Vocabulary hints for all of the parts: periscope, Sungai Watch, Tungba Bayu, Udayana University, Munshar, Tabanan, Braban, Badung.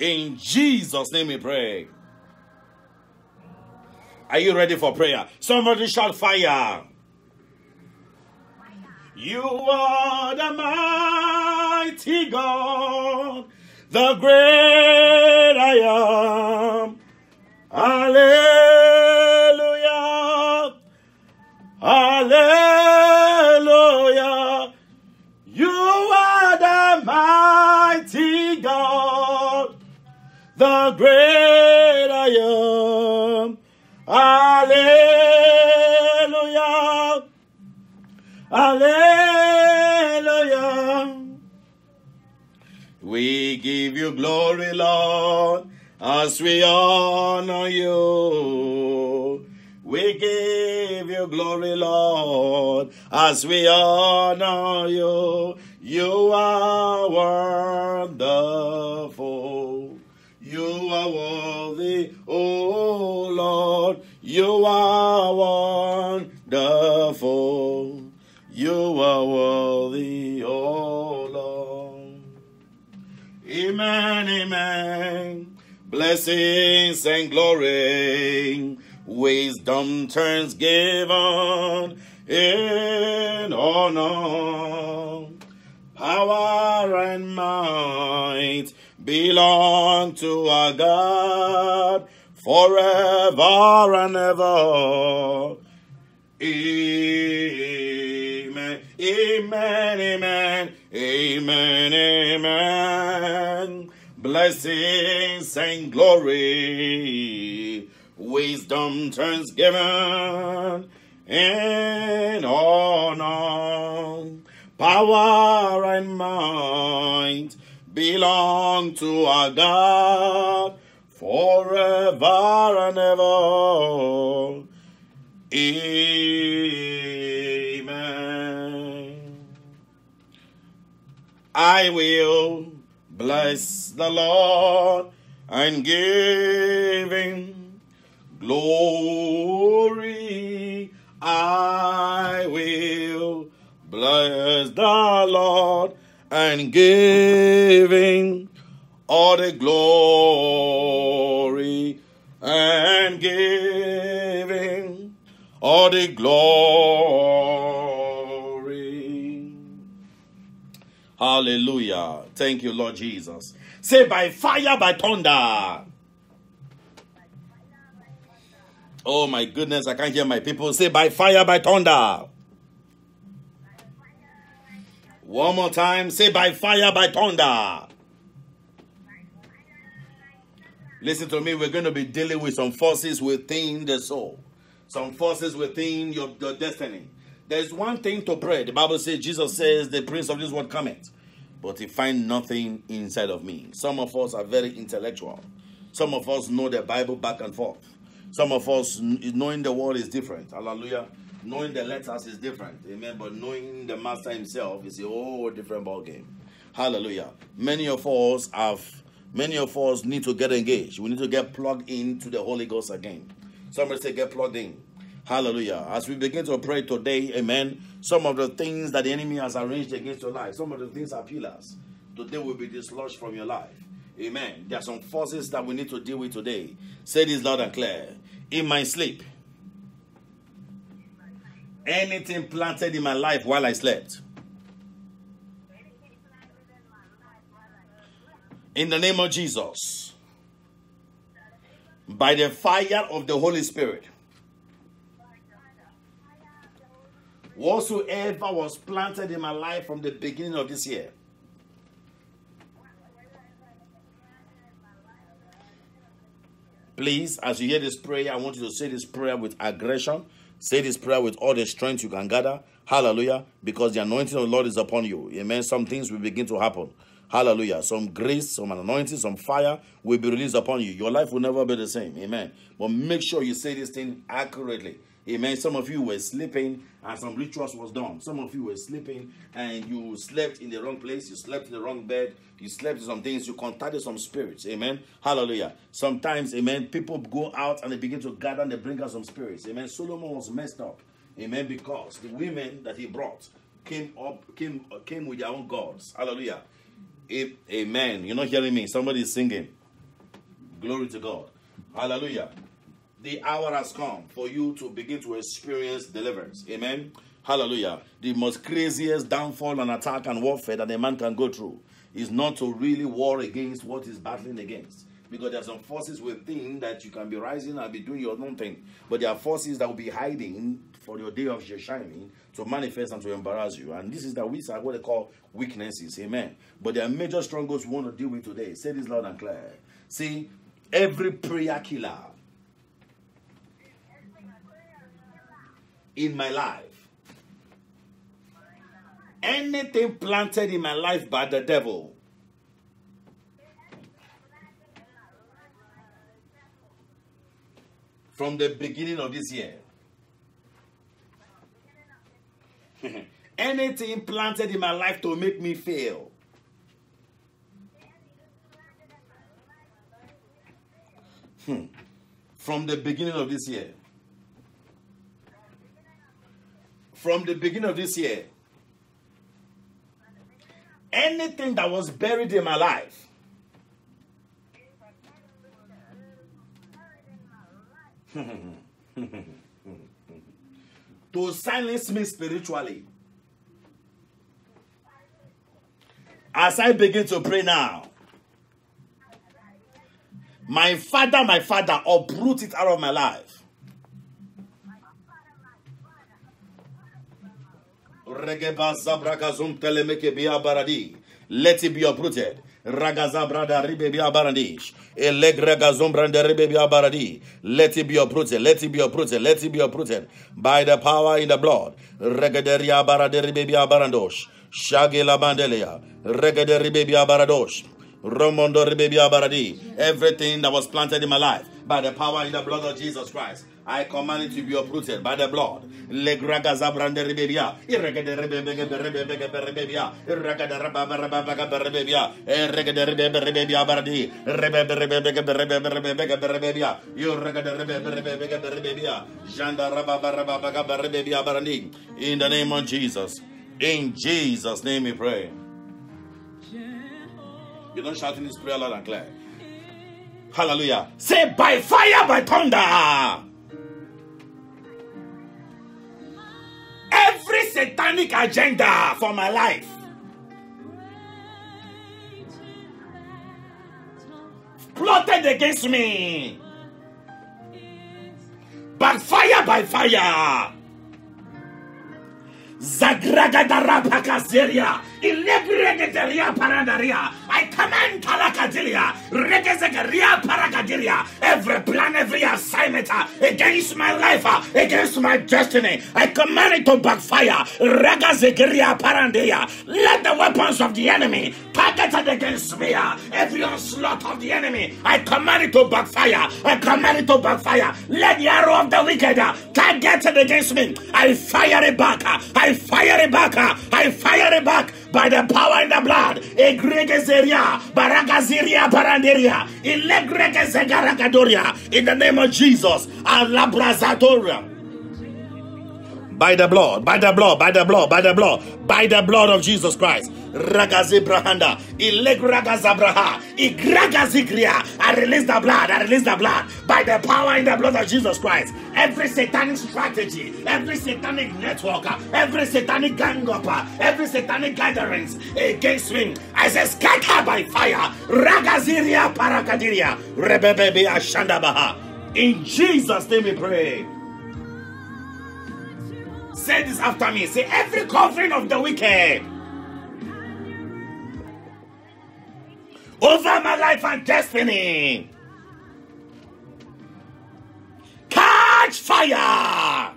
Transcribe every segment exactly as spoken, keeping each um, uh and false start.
In Jesus' name we pray. Are you ready for prayer? Somebody shout fire. You are the mighty God, the great I am. Hallelujah. Hallelujah. You are the mighty God, the great I am. Hallelujah. Hallelujah. We give you glory, Lord, as we honor you. We give you glory, Lord, as we honor you. You are wonderful. You are worthy, oh Lord. You are wonderful. You are worthy, oh Lord. Amen, amen. Blessings and glory, wisdom, turns given in honor, power and might belong to our God forever and ever. Amen, amen, amen, amen, amen. Blessings and glory, wisdom, turns given in honor, power and might belong to our God forever and ever. Amen. I will bless the Lord and give him glory. I will bless the Lord and give him all the glory, and give him all the glory. Hallelujah. Thank you, Lord Jesus. Say, by fire, by thunder. Oh my goodness, I can't hear my people. Say, by fire, by thunder. One more time. Say, by fire, by thunder. Listen to me. We're going to be dealing with some forces within the soul. Some forces within your, your destiny. There's one thing to pray. The Bible says, Jesus says, the prince of this world cometh, but he find nothing inside of me. Some of us are very intellectual. Some of us know the Bible back and forth. Some of us, knowing the word is different. Hallelujah. Knowing the letters is different, amen, but knowing the master himself is a whole different ball game. Hallelujah. Many of us have, many of us need to get engaged. We need to get plugged into the Holy Ghost again. Somebody say, get plugged in. Hallelujah. As we begin to pray today, amen, some of the things that the enemy has arranged against your life, some of the things are pillars. Today will be dislodged from your life. Amen. There are some forces that we need to deal with today. Say this loud and clear. In my sleep, anything planted in my life while I slept, in the name of Jesus, by the fire of the Holy Spirit, whatsoever was planted in my life from the beginning of this year, please, as you hear this prayer, I want you to say this prayer with aggression. Say this prayer with all the strength you can gather. Hallelujah. Because the anointing of the Lord is upon you. Amen. Some things will begin to happen. Hallelujah. Some grace, some anointing, some fire will be released upon you. Your life will never be the same. Amen. But make sure you say this thing accurately. Amen. Some of you were sleeping and some rituals was done. Some of you were sleeping and you slept in the wrong place. You slept in the wrong bed. You slept in some things. You contacted some spirits. Amen. Hallelujah. Sometimes, amen, people go out and they begin to gather and they bring out some spirits. Amen. Solomon was messed up. Amen. Because the women that he brought came up, came, came with their own gods. Hallelujah. Amen. You're not hearing me. Somebody is singing. Glory to God. Hallelujah. The hour has come for you to begin to experience deliverance. Amen. Hallelujah. The most craziest downfall and attack and warfare that a man can go through is not to really war against what he's battling against. Because there are some forces within that you can be rising and be doing your own thing. But there are forces that will be hiding for your day of your shining to manifest and to embarrass you. And this is that we are what they call weaknesses. Amen. But there are major strongholds we want to deal with today. Say this loud and clear. See, every prayer killer in my life, anything planted in my life by the devil, from the beginning of this year, anything planted in my life to make me fail, hmm. from the beginning of this year, from the beginning of this year, anything that was buried in my life, to silence me spiritually. As I begin to pray now, my Father, my Father, uproot it out of my life. Let it be uprooted. Let it be uprooted, let it be uprooted, let it be uprooted by the power in the blood. Everything that was planted in my life by the power in the blood of Jesus Christ, I command it to be uprooted by the blood. In the name of Jesus. In Jesus' name we pray. You don't shout in this prayer loud and clear. Hallelujah. Say, by fire, by thunder, every satanic agenda for my life, plotted against me, by fire, by fire. I command Kalakadilia, every plan, every assignment against my life, against my destiny, I command it to backfire. Let the weapons of the enemy targeted against me, every onslaught of the enemy, I command it to backfire. I command it to backfire. Let the arrow of the wicked targeted against me, I fire it back. I I fire it back, I fire it back by the power in the blood. In the name of Jesus, by the blood, by the blood, by the blood, by the blood, by the blood of Jesus Christ. Ragazibrahanda, Ilegragazabraha, Igragazigria. I release the blood, I release the blood by the power in the blood of Jesus Christ. Every satanic strategy, every satanic network, every satanic gang up, every satanic gatherings against me, I say scatter by fire. Ragaziria Paracadiria, Rebebe Ashandabaha. In Jesus' name we pray. Say this after me. Say, every covering of the wicked over my life and destiny, catch fire.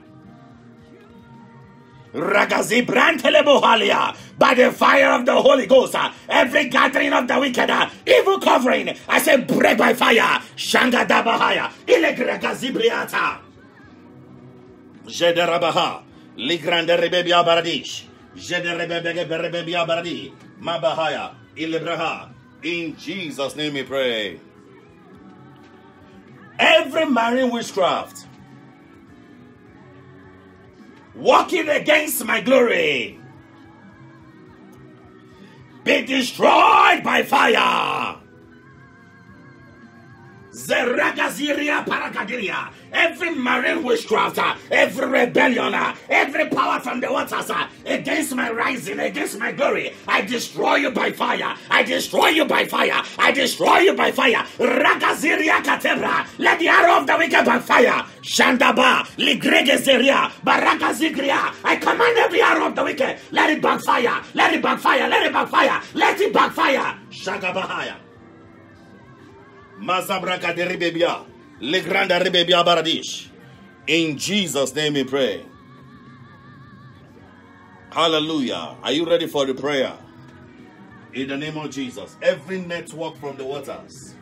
Ragazi Brantelebohalia. By the fire of the Holy Ghost, uh, every gathering of the wicked, uh, evil covering, I say break by fire. Shanga Dabahaya. Ilegregazibriata. Jederabaha. Ligrande Rebebia Baradish. Jederebebege Berebebia Baradi. Mabahaya. Ilebraha. In Jesus' name we pray. Every marine witchcraft working against my glory, be destroyed by fire. Zeragaziria Paragadia. Every marine witchcraft, every rebellion, every power from the waters against my rising, against my glory, I destroy you by fire. I destroy you by fire. I destroy you by fire. Ragaziria Katebra. Let the arrow of the wicked by fire. Shandaba, Ligregezeria, Barakazigria. I command every arrow of the wicked. Let it backfire. Let it backfire. Let it backfire. Let it backfire. Shagabahaya. In Jesus' name we pray. Hallelujah. Are you ready for the prayer? In the name of Jesus. Every network from the waters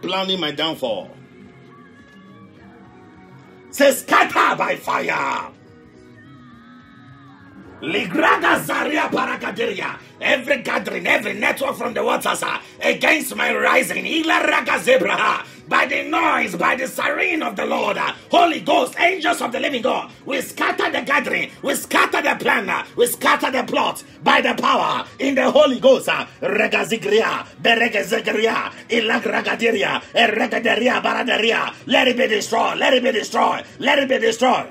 planning my downfall, say scatter by fire. Every gathering, every network from the waters against my rising, by the noise, by the siren of the Lord, Holy Ghost, angels of the living God, we scatter the gathering, we scatter the plan, we scatter the plot by the power in the Holy Ghost. Let it be destroyed, let it be destroyed, let it be destroyed.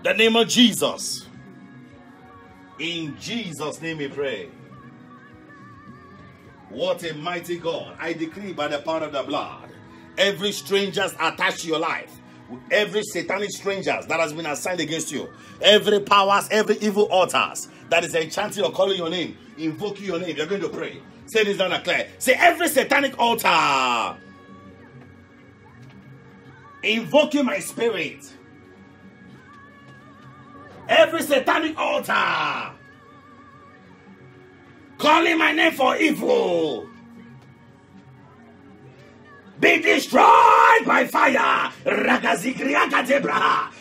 The name of Jesus. In Jesus' name we pray. What a mighty God. I decree by the power of the blood, every stranger attached to your life, every satanic stranger that has been assigned against you, every powers, every evil altars that is enchanting or calling your name, invoking your name, you're going to pray. Say this down and clear. Say every satanic altar invoking my spirit, every satanic altar calling my name for evil, be destroyed by fire.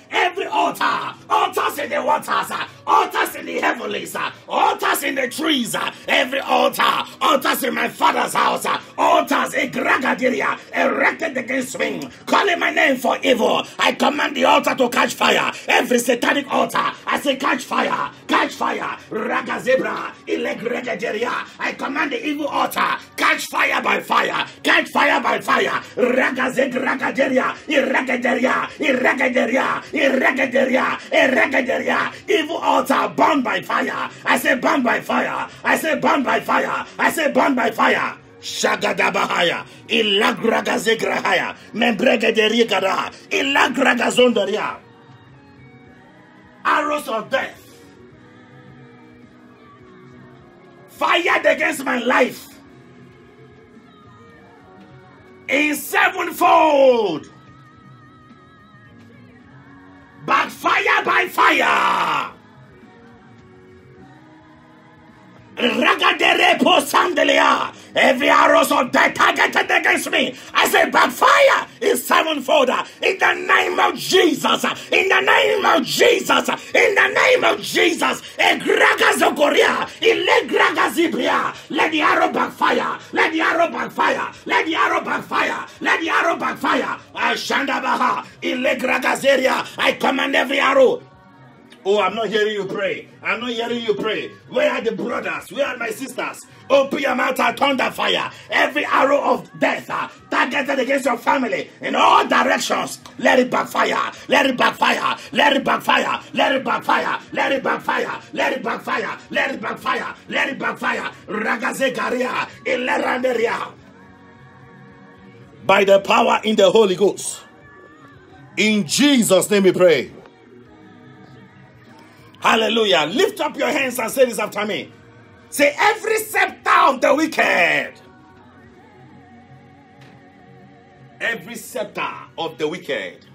Every altar, altars in the waters, altars in the heavens, altars in the trees, every altar, altars in my father's house, altars erected against me, calling my name for evil, I command the altar to catch fire. Every satanic altar, I say catch fire, catch fire. I command the evil altar, catch fire by fire, catch fire by fire. Irregaderia, irregaderia, evil altar burned by fire. I say burned by fire. I say burned by fire. I say burned by fire. Shagadabahaya, ilagragazegrahaya, membregaderiagada, ilagragazondaria. Arrows of death fired against my life in sevenfold. But fire by fire. Every arrow of death targeted against me, I say backfire is sevenfold in the name of Jesus, in the name of Jesus, in the name of Jesus. Let the arrow backfire, let the arrow backfire, let the arrow backfire, let the arrow backfire. I command every arrow. Oh, I'm not hearing you pray. I'm not hearing you pray. Where are the brothers? Where are my sisters? Open your mouth and thunder fire. Every arrow of death uh, targeted against your family in all directions, let it backfire. Let it backfire. Let it backfire. Let it backfire. Let it backfire. Let it backfire. Let it backfire. Let it backfire. Ragazegaria ileranderia. By the power in the Holy Ghost, in Jesus' name we pray. Hallelujah. Lift up your hands and say this after me. Say every scepter of the wicked. Every scepter of the wicked.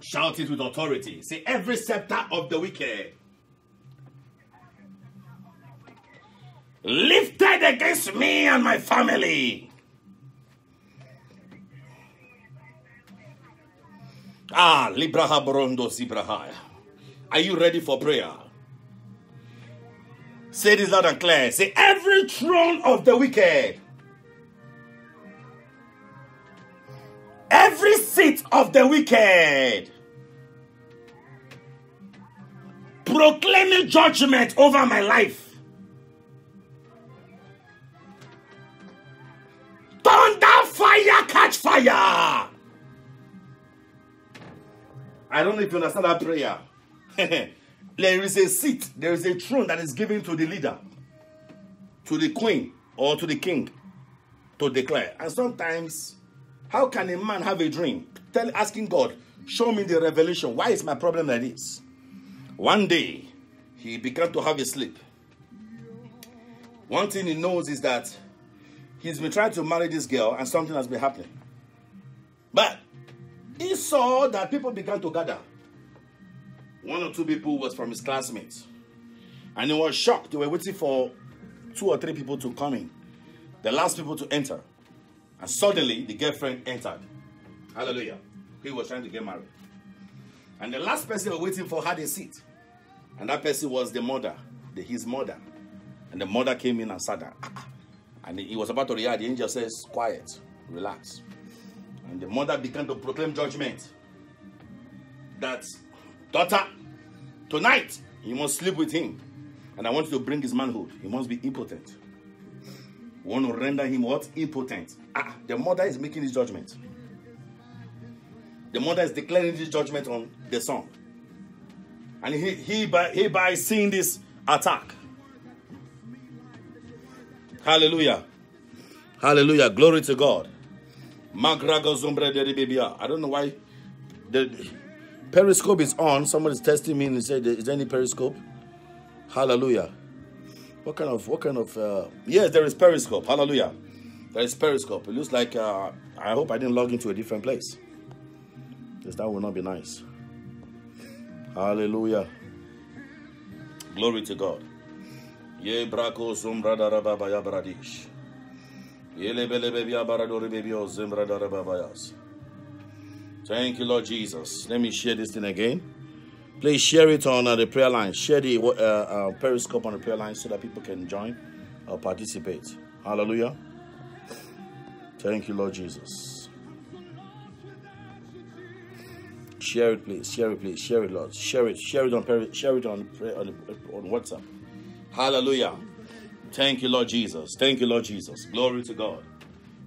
Shout it with authority. Say every scepter of the wicked lifted against me and my family. Ah, Libraha Borondo Zibraha. Are you ready for prayer? Say this loud and clear. Say every throne of the wicked, every seat of the wicked, proclaiming judgment over my life. Thunder, fire, catch fire. I don't know if you understand that prayer. There is a seat, there is a throne that is given to the leader, to the queen, or to the king to declare. And sometimes, how can a man have a dream? Tell, asking God, show me the revelation. Why is my problem like this? One day, he began to have a sleep. One thing he knows is that he's been trying to marry this girl and something has been happening. But he saw that people began to gather. One or two people was from his classmates. And he was shocked. They were waiting for two or three people to come in. The last people to enter. And suddenly, the girlfriend entered. Hallelujah. He was trying to get married. And the last person they were waiting for had a seat. And that person was the mother, the, his mother. And the mother came in and sat down. And he was about to react. The angel says, quiet, relax. And the mother began to proclaim judgment. That, daughter, tonight, you must sleep with him. And I want you to bring his manhood. He must be impotent. You want to render him what? Impotent. Ah, the mother is making this judgment. The mother is declaring this judgment on the son. And he, he, by, he by seeing this attack. Hallelujah. Hallelujah. Glory to God. I don't know why the periscope is on. Somebody's testing me and said, is there any periscope? Hallelujah. What kind of, what kind of, uh, yes, there is periscope. Hallelujah. There is periscope. It looks like, uh, I hope I didn't log into a different place. Because that will not be nice. Hallelujah. Glory to God. Ye brako zumbrada rababa ya bradish. Thank you, Lord Jesus. Let me share this thing again. Please share it on uh, the prayer line. Share the uh, uh, periscope on the prayer line so that people can join or participate. Hallelujah. Thank you, Lord Jesus. Share it, please. Share it, please. Share it, Lord. Share it. Share it on. Share it on. On, on WhatsApp. Hallelujah. Thank you, Lord Jesus. Thank you, Lord Jesus. Glory to God.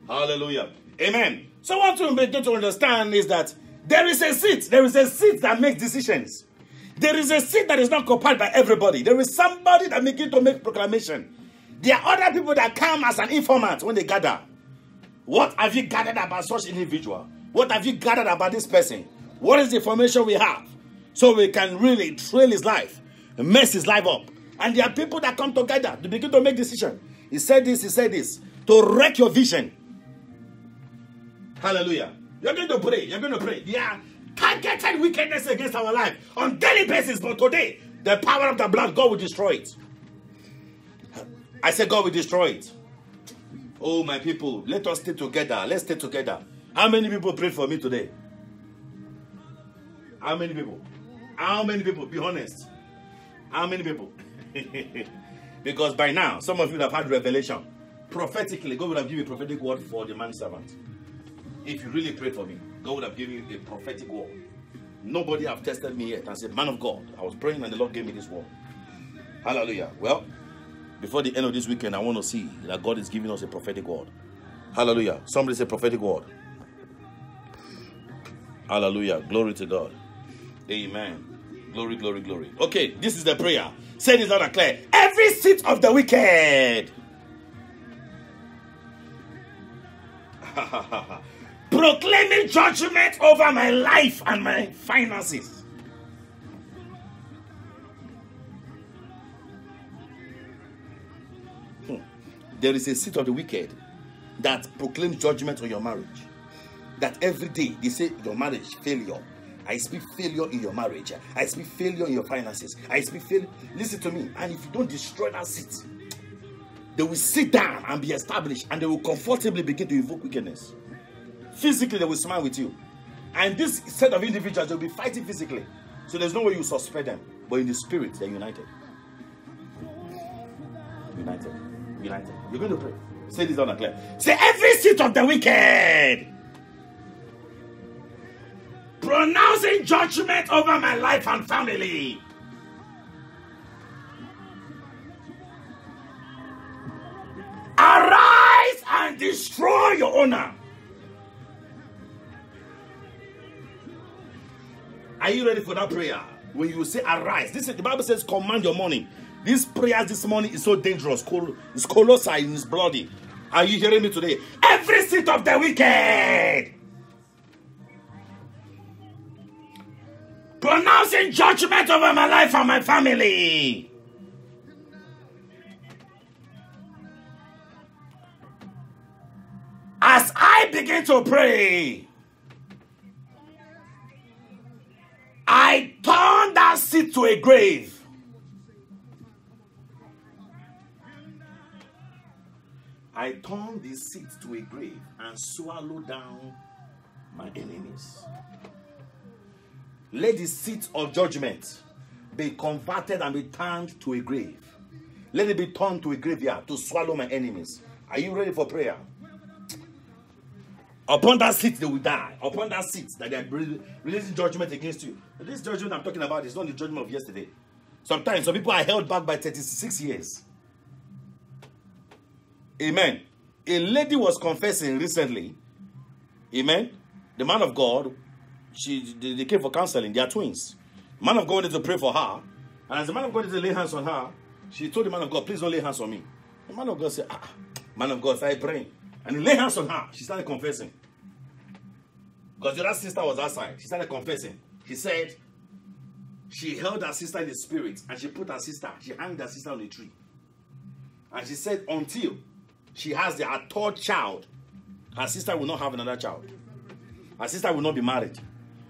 Hallelujah. Amen. So what we get to understand is that there is a seat. There is a seat that makes decisions. There is a seat that is not occupied by everybody. There is somebody that makes it to make proclamation. There are other people that come as an informant when they gather. What have you gathered about such individual? What have you gathered about this person? What is the information we have? So we can really trail his life, mess his life up. And there are people that come together to begin to make decisions. He said this, he said this. To wreck your vision. Hallelujah. You're going to pray. You're going to pray. Yeah. Targeted wickedness against our life on daily basis. But today, the power of the blood, God will destroy it. I said God will destroy it. Oh, my people, let us stay together. Let's stay together. How many people prayed for me today? How many people? How many people? Be honest. How many people? Because by now, some of you have had revelation. Prophetically, God would have given a prophetic word for the man servant. If you really pray for me, God would have given you a prophetic word. Nobody have tested me yet and said, man of God, I was praying and the Lord gave me this word. Hallelujah. Well, before the end of this weekend, I want to see that God is giving us a prophetic word. Hallelujah. Somebody say prophetic word. Hallelujah. Glory to God. Amen. Glory, glory, glory. Okay, this is the prayer. Say this loud and clear. Every seat of the wicked. Proclaiming judgment over my life and my finances. Hmm. There is a seat of the wicked that proclaims judgment on your marriage. That every day they say your marriage failure. I speak failure in your marriage. I speak failure in your finances. I speak failure. Listen to me. And if you don't destroy that seat, they will sit down and be established and they will comfortably begin to evoke wickedness. Physically, they will smile with you. And this set of individuals, they'll be fighting physically. So there's no way you suspect them. But in the spirit, they're united. United. United. You're going to pray. Say this down and clear. Say, every seat of the wicked pronouncing judgment over my life and family. and destroy your honor. Are you ready for that prayer? When you say arise, this is, the Bible says command your morning. This prayer this morning is so dangerous. It's colossal and it's bloody. Are you hearing me today? Every seat of the wicked, pronouncing judgment over my life and my family. As I begin to pray, I turn that seat to a grave. I turn the seat to a grave and swallow down my enemies. Let the seat of judgment be converted and be turned to a grave. Let it be turned to a graveyard to swallow my enemies. Are you ready for prayer? Upon that seat, they will die. Upon that seat, that they are releasing judgment against you. This judgment I'm talking about is not the judgment of yesterday. Sometimes some people are held back by thirty-six years. Amen. A lady was confessing recently. Amen. The man of God, she, they came for counseling. They are twins. The man of God wanted to pray for her. And as the man of God wanted to lay hands on her, she told the man of God, please don't lay hands on me. The man of God said, ah, man of God started praying. And he laid hands on her. She started confessing. Because the other sister was outside. She started confessing. She said, she held her sister in the spirit. And she put her sister, she hanged her sister on a tree. And she said, until she has the, her third child, her sister will not have another child. Her sister will not be married.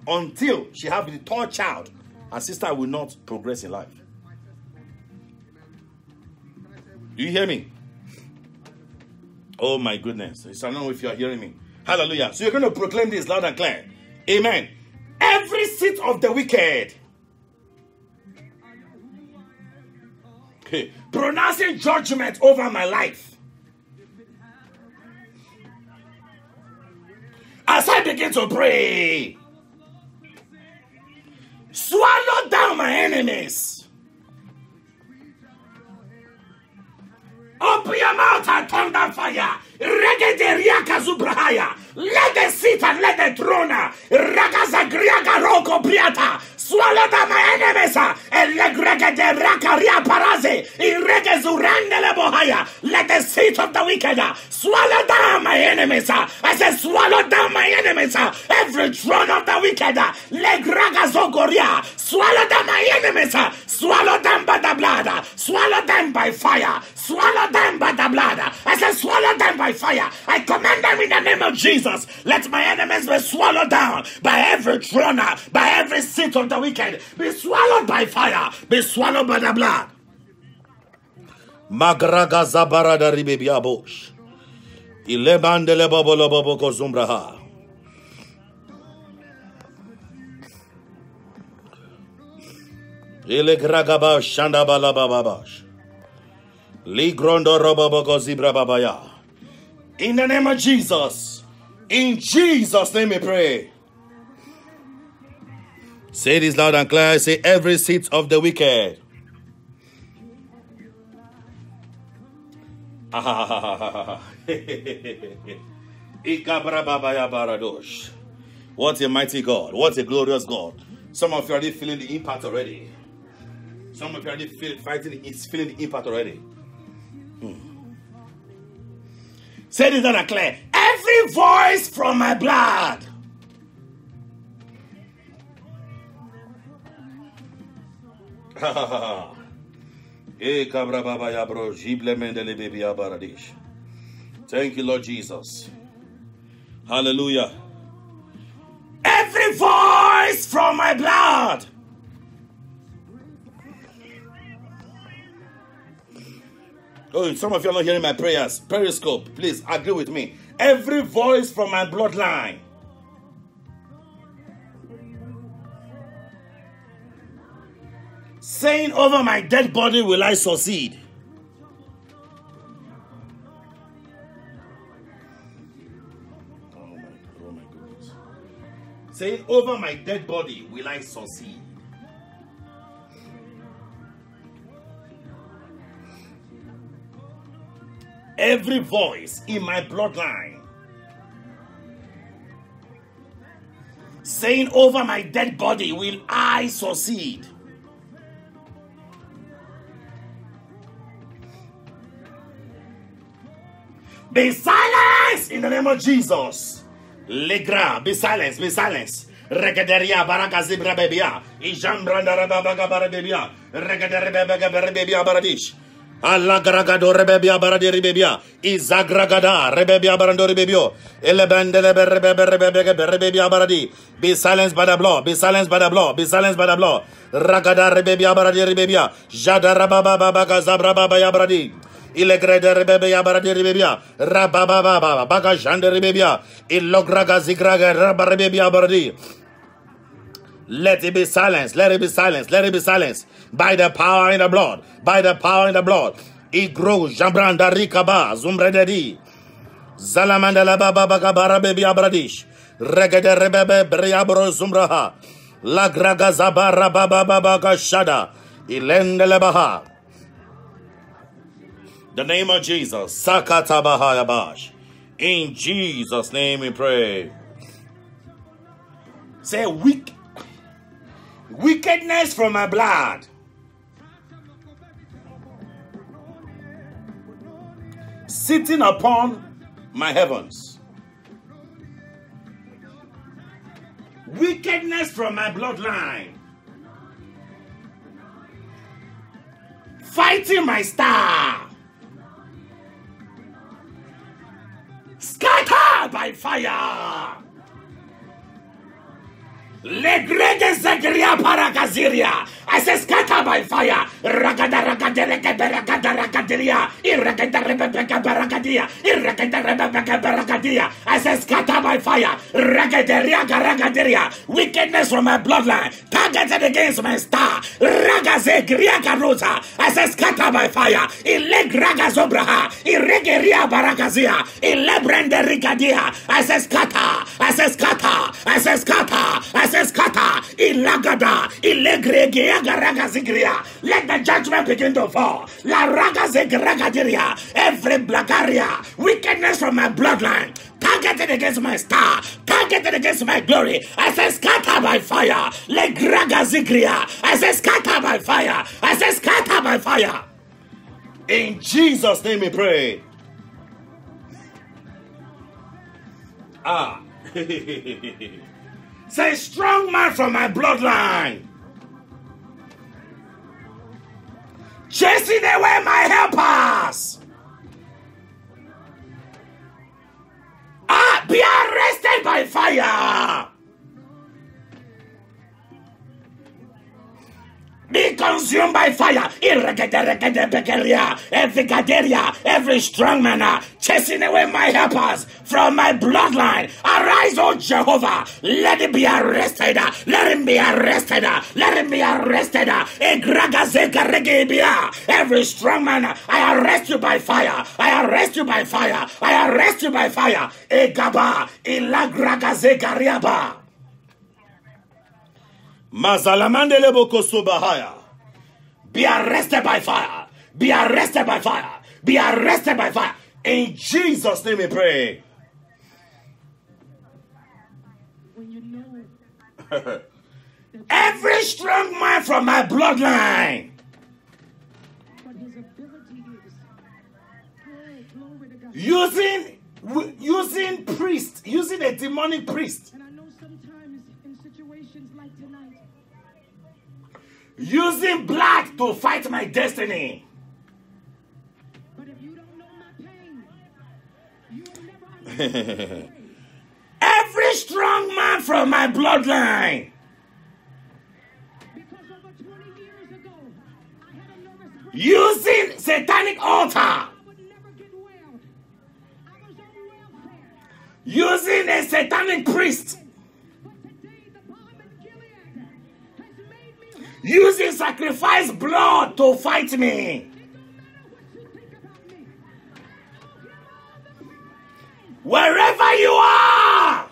Until she has the third child, her sister will not progress in life. Do you hear me? Oh my goodness. I don't know if you are hearing me. Hallelujah. So you're going to proclaim this loud and clear. Amen. Every seat of the wicked, okay, pronouncing judgment over my life. As I begin to pray, swallow down my enemies. Open your mouth and turn down fire. Let the seat and let the throne. Swallow down my enemies. Let the seat of the wicked swallow down my enemies. I said, swallow down my enemies. Every throne of the wicked. Swallow down my enemies. Swallow them by the blood. Swallow them by fire. Swallow them by the blood. I said, swallow them by fire. I command them in the name of Jesus. Let my enemies be swallowed down by every throne, by every seat of the wicked. Be swallowed by fire. Be swallowed by the blood. Magraga zabarada ribebiabosh. Ilebandele baboloboko zumbraha. Ilegragaba shandabalababash. Ligrondo roboboko zibrababaya. In the name of Jesus. In Jesus' name we pray. Say this loud and clear. Say, every seat of the wicked. What a mighty God. What a glorious God. Some of you are already feeling the impact already. Some of you are already feel, fighting, it's feeling the impact already. Hmm. Say this and declare, every voice from my blood, thank you, Lord Jesus. Hallelujah. Every voice from my blood, oh, some of you are not hearing my prayers. Periscope, please agree with me. Every voice from my bloodline. Saying over my dead body will I succeed. Oh my, oh my goodness. Saying over my dead body will I succeed. every voice in my bloodline saying over my dead body, will I succeed? Be silenced in the name of Jesus. Legra, be silenced, be silenced. Regaderia barakazibra bebia, Ijambranda babaga barabia, Regadere babaga barabia baradish. Allah garagado rebebia baradiri bebia, Izagragada rebebia barandori bebio, Elebandele rebebia rebebia baradi. Be silenced by the blood, be silenced by the blood, be silenced by the blood. Ragada rebebia baradiri bebia, Jadara baba babaga zabra baba ya baradi. Ilegrede rebebe ya barade rebebia rababa baba baga jande rebebia ilograga zigraga rabarebebia baradi. Let it be silenced, let it be silenced, let it be silenced by the power in the blood, by the power in the blood. Igro jambranda rikaba zumrededi zalamanda la baba baga barabebia baradish regede rebebe briabro zumraha lagraga zabara baba baga shada ilendele baha. The name of Jesus. Sakatabahayabash. In Jesus' name we pray. Say weak wickedness from my blood. Sitting upon my heavens. Wickedness from my bloodline. Fighting my star. Scatter by fire. Legrede Zagria Paragaziria. I say scatter by fire. Ragada ragadere keberagada ragaderia. Iragada rebebeka baragadia. Iragada rebebeka baragadia. I say scatter by fire. Ragaderia garagaderia. Wickedness from my bloodline targeted against my star. Ragazegria garosa. I say scatter by fire. Ilegraga zobraha. Iregeria baragazia. Ilebrende rigadia. I say scatter. I say scatter. I say scatter. I say scatter. Ilagada. Ilegregia. Let the judgment begin to fall. La raga zegragaderia. Every blagaria. Wickedness from my bloodline. Targeted against my star. Targeted against my glory. I say scatter by fire. Le graga zigria. I say scatter by fire. I say scatter by fire. In Jesus' name we pray. Ah. Say strong man from my bloodline. Chasing away my helpers. Ah, be arrested by fire. Be consumed by fire. Every gaderia, every strong man chasing away my helpers from my bloodline. Arise, O Jehovah. Let him be arrested. Let him be arrested. Let him be arrested. Every strong man, I arrest you by fire. I arrest you by fire. I arrest you by fire. Egaba ilagragazegariaba. Mazalamandele bokoso bahaya. Be arrested by fire. Be arrested by fire. Be arrested by fire. In Jesus' name we pray. Every strong man from my bloodline. Using using priest, using a demonic priest. Using blood to fight my destiny. But if you don't know my pain, you will never understand. Every strong man from my bloodline. Because over twenty years ago, I had a nervous breakdown. Using satanic altar. I would never get well. I was on welfare. Using a satanic priest. Using sacrifice blood to fight me. Wherever you are,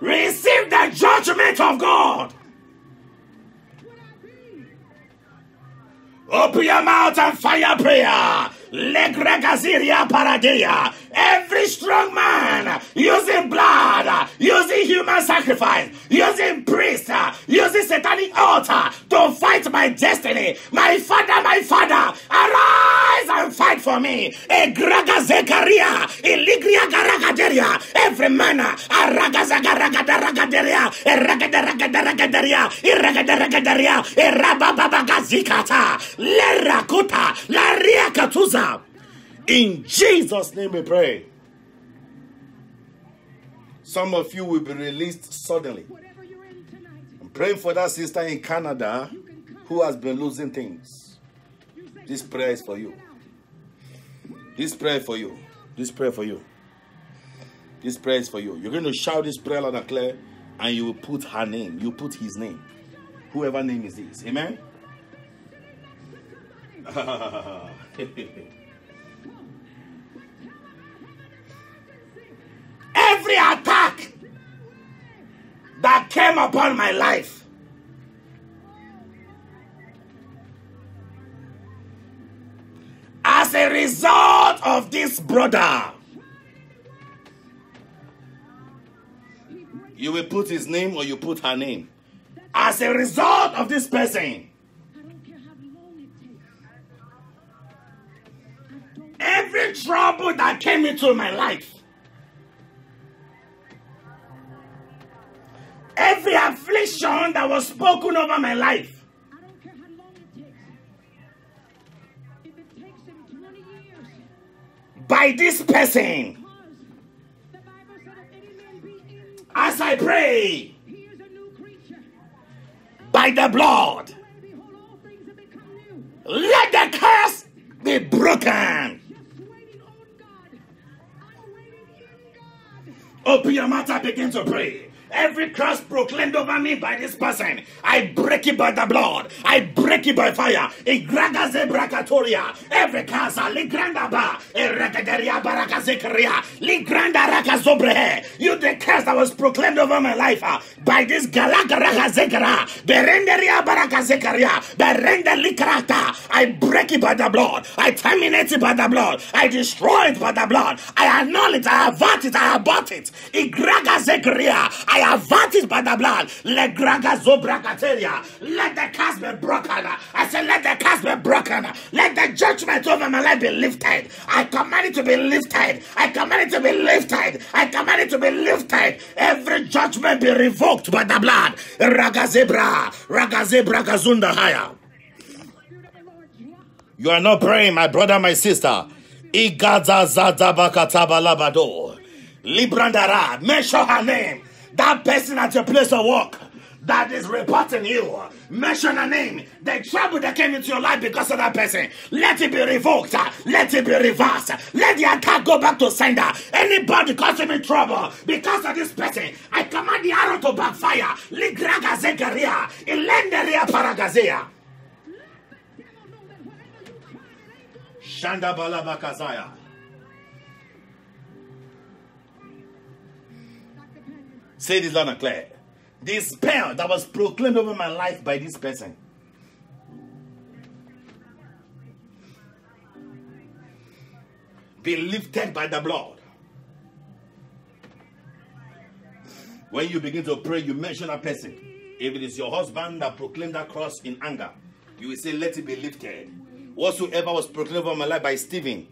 receive the judgment of God. Open your mouth and fire prayer. Every strong man using blood, using human sacrifice, using priests, using satanic altar to fight my destiny. My father, my father, arise and fight for me. Every man, in Jesus' name we pray. Some of you will be released suddenly. I'm praying for that sister in Canada who has been losing things. This prayer is for you. This prayer for you. This prayer for you. This prayer is for you. You're going to shout this prayer loud and clear, and you will put her name. You put his name. Whoever name is this. Amen? Every attack that came upon my life, as a result of this brother, you will put his name or you put her name. As a result of this person, every trouble that came into my life, every affliction that was spoken over my life, by this person, as I pray, by the blood, let the curse be broken. Open your mouth and begin to pray. Every curse proclaimed over me by this person, I break it by the blood. I break it by fire. Every curse, you the curse that was proclaimed over my life uh, by this I break it by the blood. I terminate it by the blood. I destroy it by the blood. I annul it. I avert it. I abort it. I I avert it by the blood. Let the curse be broken. I said, let the curse be broken. Let the judgment over my life be lifted. I command it to be lifted. I command it to be lifted. I command it to be lifted. Every judgment be revoked by the blood. Ragazebra, ragazebra gazunda haya. You are not praying, my brother, my sister. Librandara, mention her name. That person at your place of work that is reporting you, mention a name. The trouble that came into your life because of that person, let it be revoked. Let it be reversed. Let the attack go back to sender. Anybody causing me trouble because of this person, I command the arrow to backfire. Shanda Balabakazaya. Say this loud and clear. This spell that was proclaimed over my life by this person, be lifted by the blood. When you begin to pray, you mention a person. If it is your husband that proclaimed that cross in anger, you will say, let it be lifted. Whatsoever was proclaimed over my life by Stephen,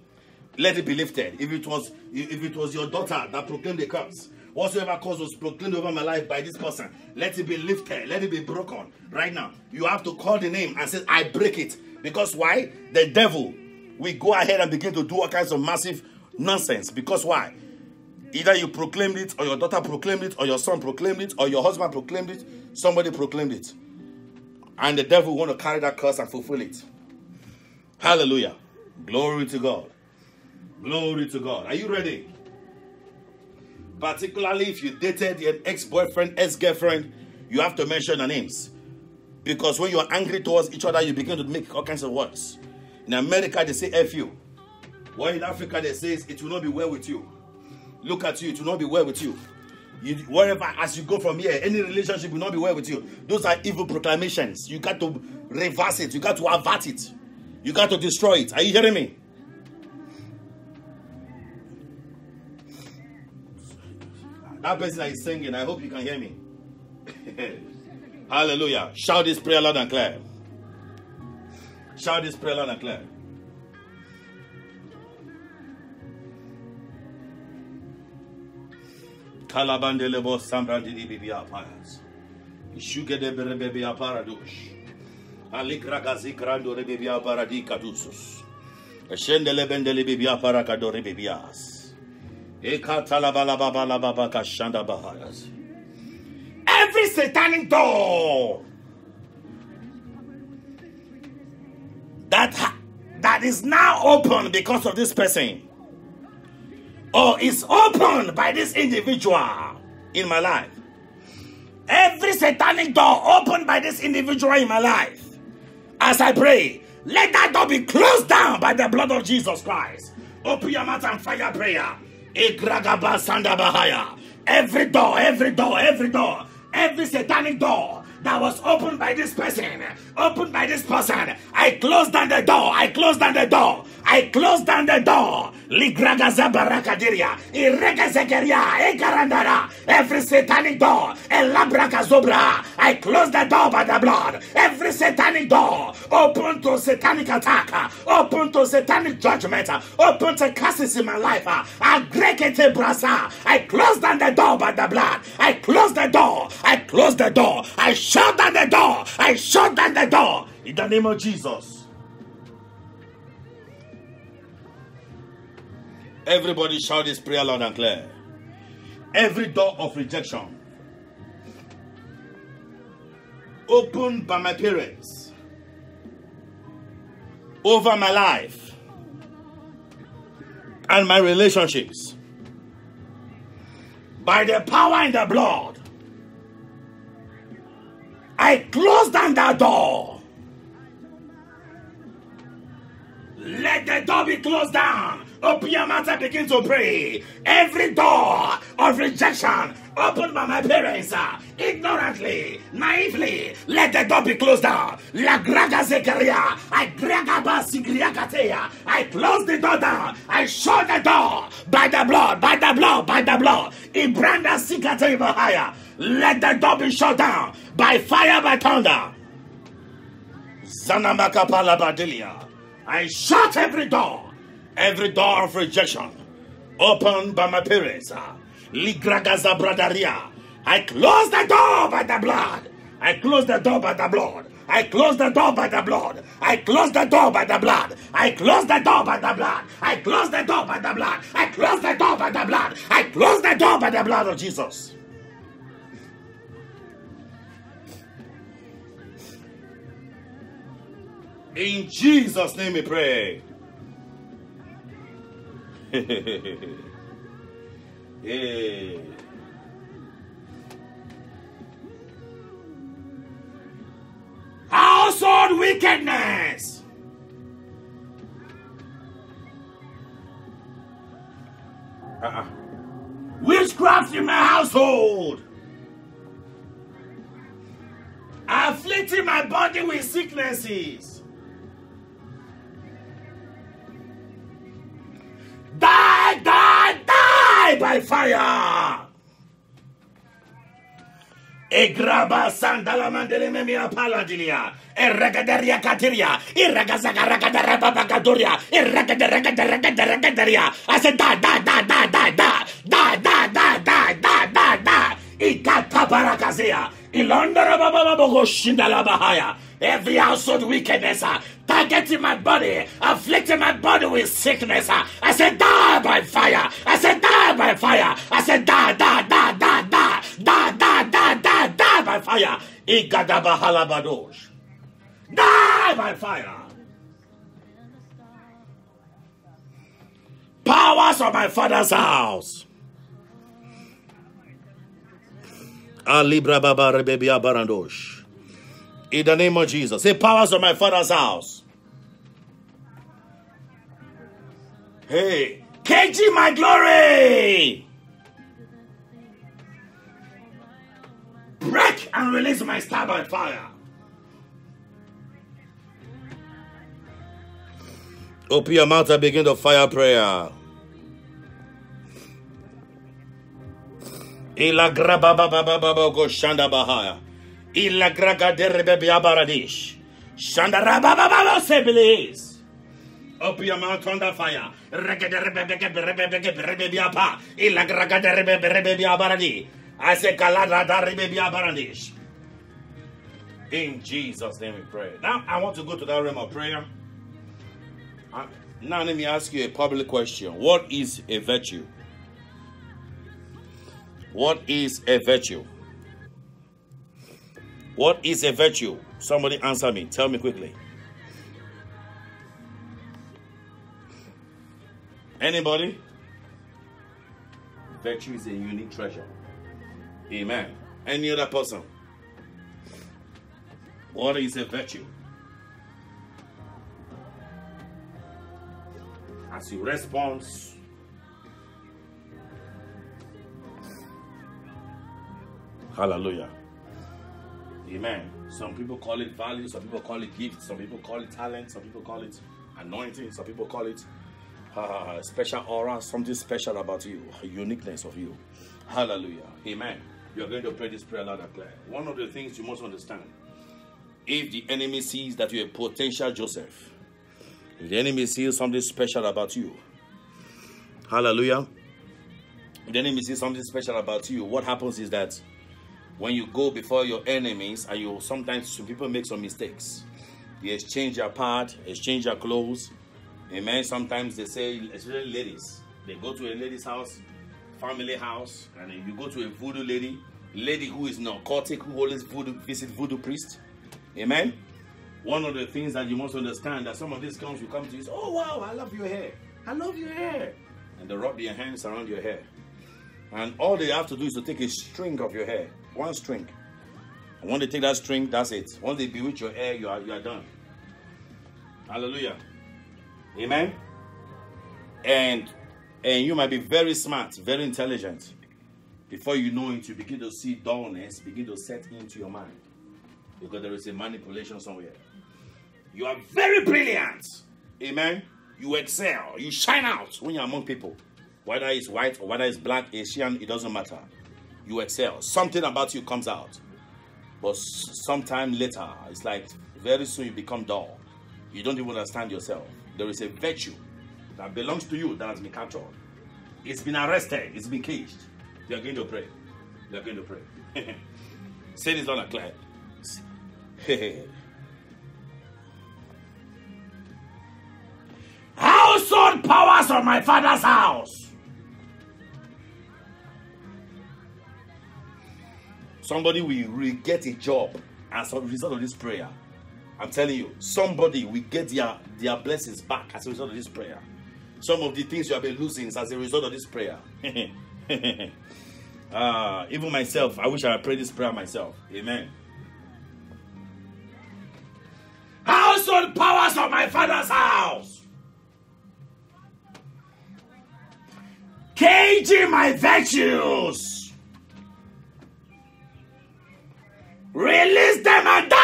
let it be lifted. If it was, if it was your daughter that proclaimed the curse, whatsoever cause was proclaimed over my life by this person, let it be lifted, let it be broken. Right now, you have to call the name and say, I break it. Because why? The devil will go ahead and begin to do all kinds of massive nonsense. Because why? Either you proclaimed it, or your daughter proclaimed it, or your son proclaimed it, or your husband proclaimed it, somebody proclaimed it. And the devil want to carry that curse and fulfill it. Hallelujah. Glory to God. Glory to God. Are you ready? Particularly if you dated an ex-boyfriend, ex-girlfriend, you have to mention their names. Because when you are angry towards each other, you begin to make all kinds of words. In America, they say F you. While in Africa, they say it will not be well with you. Look at you, it will not be well with you. You wherever, as you go from here, any relationship will not be well with you. Those are evil proclamations. You got to reverse it. You got to avert it. You got to destroy it. Are you hearing me? That person that is singing, I hope you can hear me. Hallelujah. Shout this prayer loud and clear. Shout this prayer loud and clear. Kalabandelebo sambradidi bibia pious. Shugede berebebia paradush. Alikragazi grando rebebia paradikadusus. Eshendele bendele bibia parakado rebebias. Ekatalabalabalababa kashanda bahayas. Every satanic door that that is now open because of this person, or is opened by this individual in my life. Every satanic door opened by this individual in my life. As I pray, let that door be closed down by the blood of Jesus Christ. Open your mouth and fire prayer. Every door, every door, every door, every satanic door that was opened by this person, opened by this person, I close down the door, I close down the door, I close down the door. Every satanic door, I close the door by the blood. Every satanic door, open to satanic attack, open to satanic judgment, open to curses in my life, I close down the door by the blood. I close the door, I close the door, I shut down the door, I shut down the door, in the name of Jesus. Everybody shout this prayer loud and clear. Every door of rejection opened by my parents over my life and my relationships, by the power in the blood, I close down that door. Let the door be closed down. Open your mouth and begin to pray. Every door of rejection opened by my parents, uh, ignorantly, naively, let the door be closed down. La graga zekeria, I graga basigriakatea, I close the door down, I shut the door by the blood, by the blood, by the blood. Ibranda sikate bahaya, let the door be shut down by fire, by thunder. Zanamakapala badilia, I shut every door. Every door of rejection opened by my parents, I close the door by the blood. I close the door by the blood. I close the door by the blood. I close the door by the blood. I close the door by the blood. I close the door by the blood. I close the door by the blood. I close the door by the blood of Jesus. In Jesus' name we pray. Hey. Household wickedness uh-uh. Witchcraft in my household, afflicting my body with sicknesses. Die, die, die by fire. Egraba sandala mandele me mia paladilia. Eragaderia katiria. Eragazagaragadarababagadria. Eragadaragadaragadaragadaragadia. I said die, die, die, die, die, die, die, die, die, die, die, die, die. Ikatabarakazia. Ilondarabababogoshinda bahaya. Every household wickedness uh, targeting my body, afflicting my body with sickness. Uh, I said, die by fire. I said, die by fire. I said, die, die, die, die, die, die, die, die, die, die by fire. Die by fire. Powers of my father's house. Alibra baba rebebia barandosh. In the name of Jesus. Say, powers of my father's house. Hey. K G, my glory. Break and release my star by fire. Open your mouth and begin the fire prayer. Ilagra baba baba baba go shanda bahaya. Ilagra gaderebe biabaradish. Shanda baba baba sebelis. Open your mouth under fire. I say, in Jesus' name we pray. Now I want to go to that realm of prayer. Now let me ask you a public question. What is a virtue? What is a virtue? What is a virtue? Somebody answer me. Tell me quickly. Anybody? Virtue is a unique treasure. Amen. Any other person? What is a virtue? As you respond, hallelujah. Amen. Some people call it value, some people call it gift, some people call it talent, some people call it anointing, some people call it Uh, special aura, something special about you, a uniqueness of you. Hallelujah. Amen. You are going to pray this prayer loud and clear. One of the things you must understand, if the enemy sees that you are a potential Joseph, if the enemy sees something special about you, hallelujah, if the enemy sees something special about you, what happens is that when you go before your enemies, and you sometimes some people make some mistakes, they exchange their part, exchange their clothes. Amen. Sometimes they say, especially ladies, they go to a lady's house, family house, and you go to a voodoo lady, lady who is narcotic, who always voodoo, visit voodoo priest. Amen. One of the things that you must understand that some of these girls will come to you, say, oh wow, I love your hair. I love your hair. And they rub their hands around your hair. And all they have to do is to take a string of your hair. One string. And when they take that string, that's it. Once they bewitch your hair, you are, you are done. Hallelujah. Amen. And and you might be very smart, very intelligent. Before you know it, you begin to see dullness, begin to set into your mind. Because there is a manipulation somewhere. You are very brilliant. Amen. You excel. You shine out when you're among people. Whether it's white or whether it's black, Asian, it doesn't matter. You excel. Something about you comes out. But sometime later, it's like very soon you become dull. You don't even understand yourself. There is a virtue that belongs to you that has been captured. It's been arrested. It's been caged. You are going to pray. You are going to pray. Say this loud and clear. Household powers of my father's house. Somebody will get a job as a result of this prayer. I'm telling you, somebody will get their, their blessings back as a result of this prayer. Some of the things you have been losing is as a result of this prayer. uh, even myself, I wish I had prayed this prayer myself. Amen. Household powers of my father's house, caging my virtues, release them and die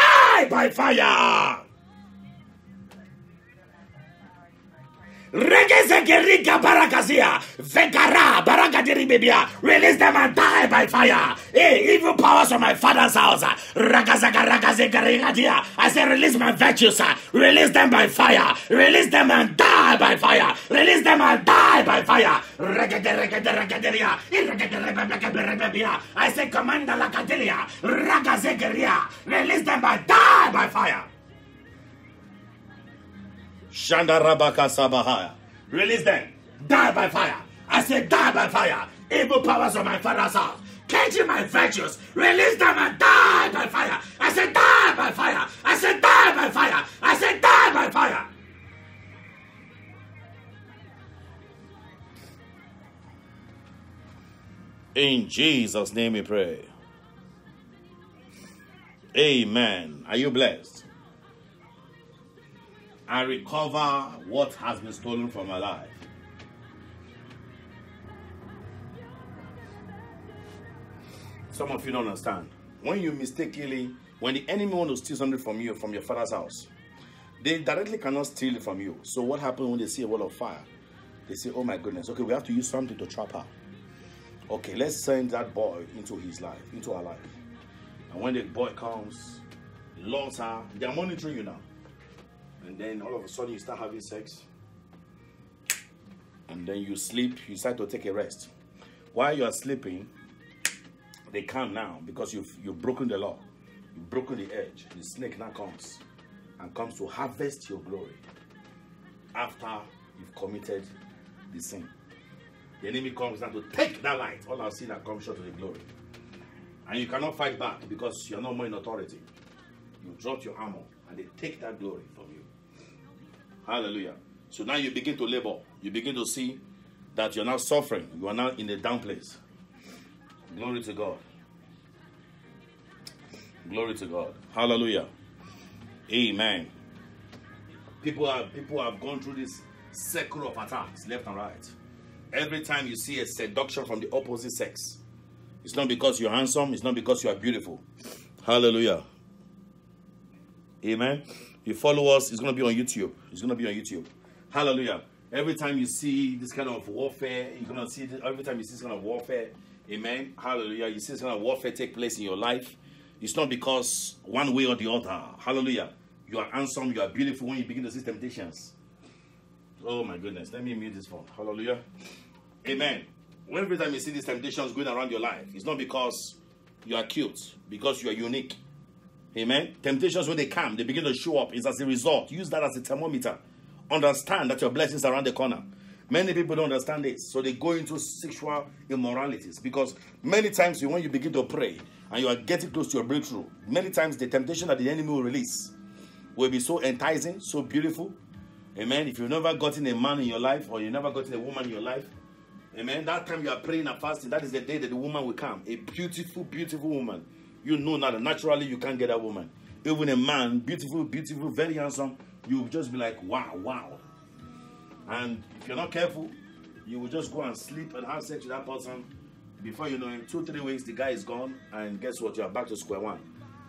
by fire. Release them and die by fire. Hey, evil powers of my father's house. I say, release my virtues. Release them by fire. Release them and die by fire. Release them and die by fire. I say, command la catelia. Release them and die by fire. Shandarabaka Sabahaya. Release them. Die by fire. I say die by fire. Evil powers of my father's house, caging my virtues. Release them and die by fire. I say die by fire. I say die by fire. I say die by fire. In Jesus' name we pray. Amen. Are you blessed? I recover what has been stolen from my life. Some of you don't understand. When you mistakenly, when the enemy wants to steal something from you, from your father's house, they directly cannot steal it from you. So what happens when they see a wall of fire? They say, oh my goodness, okay, we have to use something to trap her. Okay, let's send that boy into his life, into our life. And when the boy comes, loves her, they are monitoring you now. And then all of a sudden you start having sex. And then you sleep, you decide to take a rest. While you are sleeping, they come now because you've, you've broken the law. You've broken the edge. The snake now comes and comes to harvest your glory after you've committed the sin. The enemy comes now to take that light, all our sin that comes short of the glory. And you cannot fight back because you're no more in authority. You drop your armor and they take that glory from you. Hallelujah. So now you begin to labor. You begin to see that you're now suffering. You are now in a down place. Glory to God. Glory to God. Hallelujah. Amen. People have, people have gone through this circle of attacks, left and right. Every time you see a seduction from the opposite sex, it's not because you're handsome, it's not because you are beautiful. Hallelujah. Amen. You follow us, it's going to be on YouTube. It's going to be on YouTube. Hallelujah. Every time you see this kind of warfare, you're going to see this, every time you see this kind of warfare, amen, hallelujah, you see this kind of warfare take place in your life, it's not because one way or the other. Hallelujah. You are handsome, you are beautiful when you begin to see temptations. Oh my goodness, let me mute this phone. Hallelujah. Amen. Every time you see these temptations going around your life, it's not because you are cute, because you are unique. Amen. Temptations, when they come, they begin to show up. It's as a result. Use that as a thermometer. Understand that your blessings are around the corner. Many people don't understand this, so they go into sexual immoralities, because many times when you begin to pray and you are getting close to your breakthrough, many times the temptation that the enemy will release will be so enticing, so beautiful. Amen. If you've never gotten a man in your life, or you've never gotten a woman in your life, amen, that time you are praying and fasting, that is the day that the woman will come. A beautiful, beautiful woman. You know now that naturally you can't get a woman. Even a man, beautiful, beautiful, very handsome, you will just be like, wow, wow. And if you're not careful, you will just go and sleep and have sex with that person. Before you know it, two, three weeks, the guy is gone, and guess what? You are back to square one.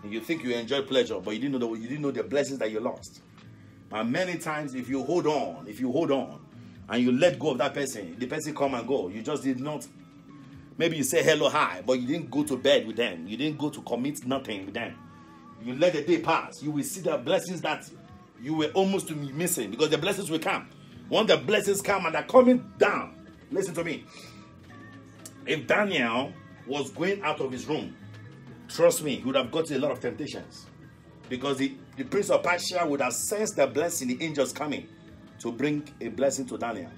And you think you enjoy pleasure, but you didn't know the, you didn't know the blessings that you lost. And many times, if you hold on, if you hold on, and you let go of that person, the person come and go. You just did not. Maybe you say hello, hi, but you didn't go to bed with them. You didn't go to commit nothing with them. You let the day pass. You will see the blessings that you were almost missing, because the blessings will come. When the blessings come and are coming down, listen to me. If Daniel was going out of his room, trust me, he would have gotten a lot of temptations, because the, the prince of Persia would have sensed the blessing, the angels coming to bring a blessing to Daniel,